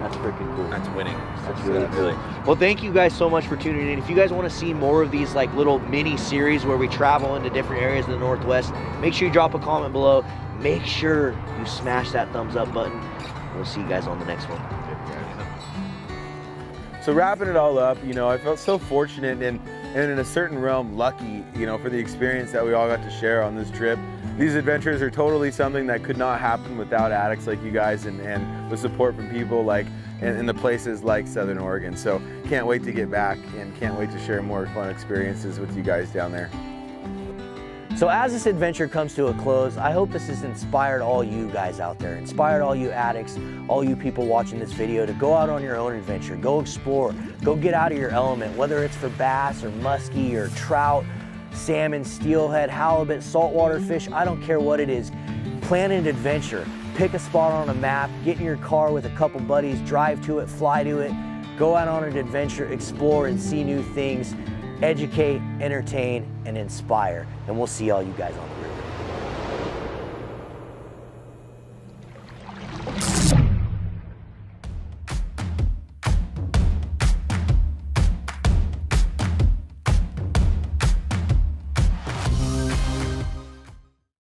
That's freaking cool. That's winning. That's really, really. Well, thank you guys so much for tuning in. If you guys want to see more of these like little mini series where we travel into different areas of the Northwest, make sure you drop a comment below. Make sure you smash that thumbs up button. We'll see you guys on the next one. So wrapping it all up, you know, I felt so fortunate and, and in a certain realm, lucky, you know, for the experience that we all got to share on this trip. These adventures are totally something that could not happen without addicts like you guys and, and with support from people like in the places like Southern Oregon. So can't wait to get back and can't wait to share more fun experiences with you guys down there. So as this adventure comes to a close, I hope this has inspired all you guys out there, inspired all you addicts, all you people watching this video to go out on your own adventure, go explore, go get out of your element, whether it's for bass or muskie or trout, salmon, steelhead, halibut, saltwater fish, I don't care what it is. Plan an adventure, pick a spot on a map, get in your car with a couple buddies, drive to it, fly to it, go out on an adventure, explore and see new things. Educate, entertain, and inspire. And we'll see all you guys on the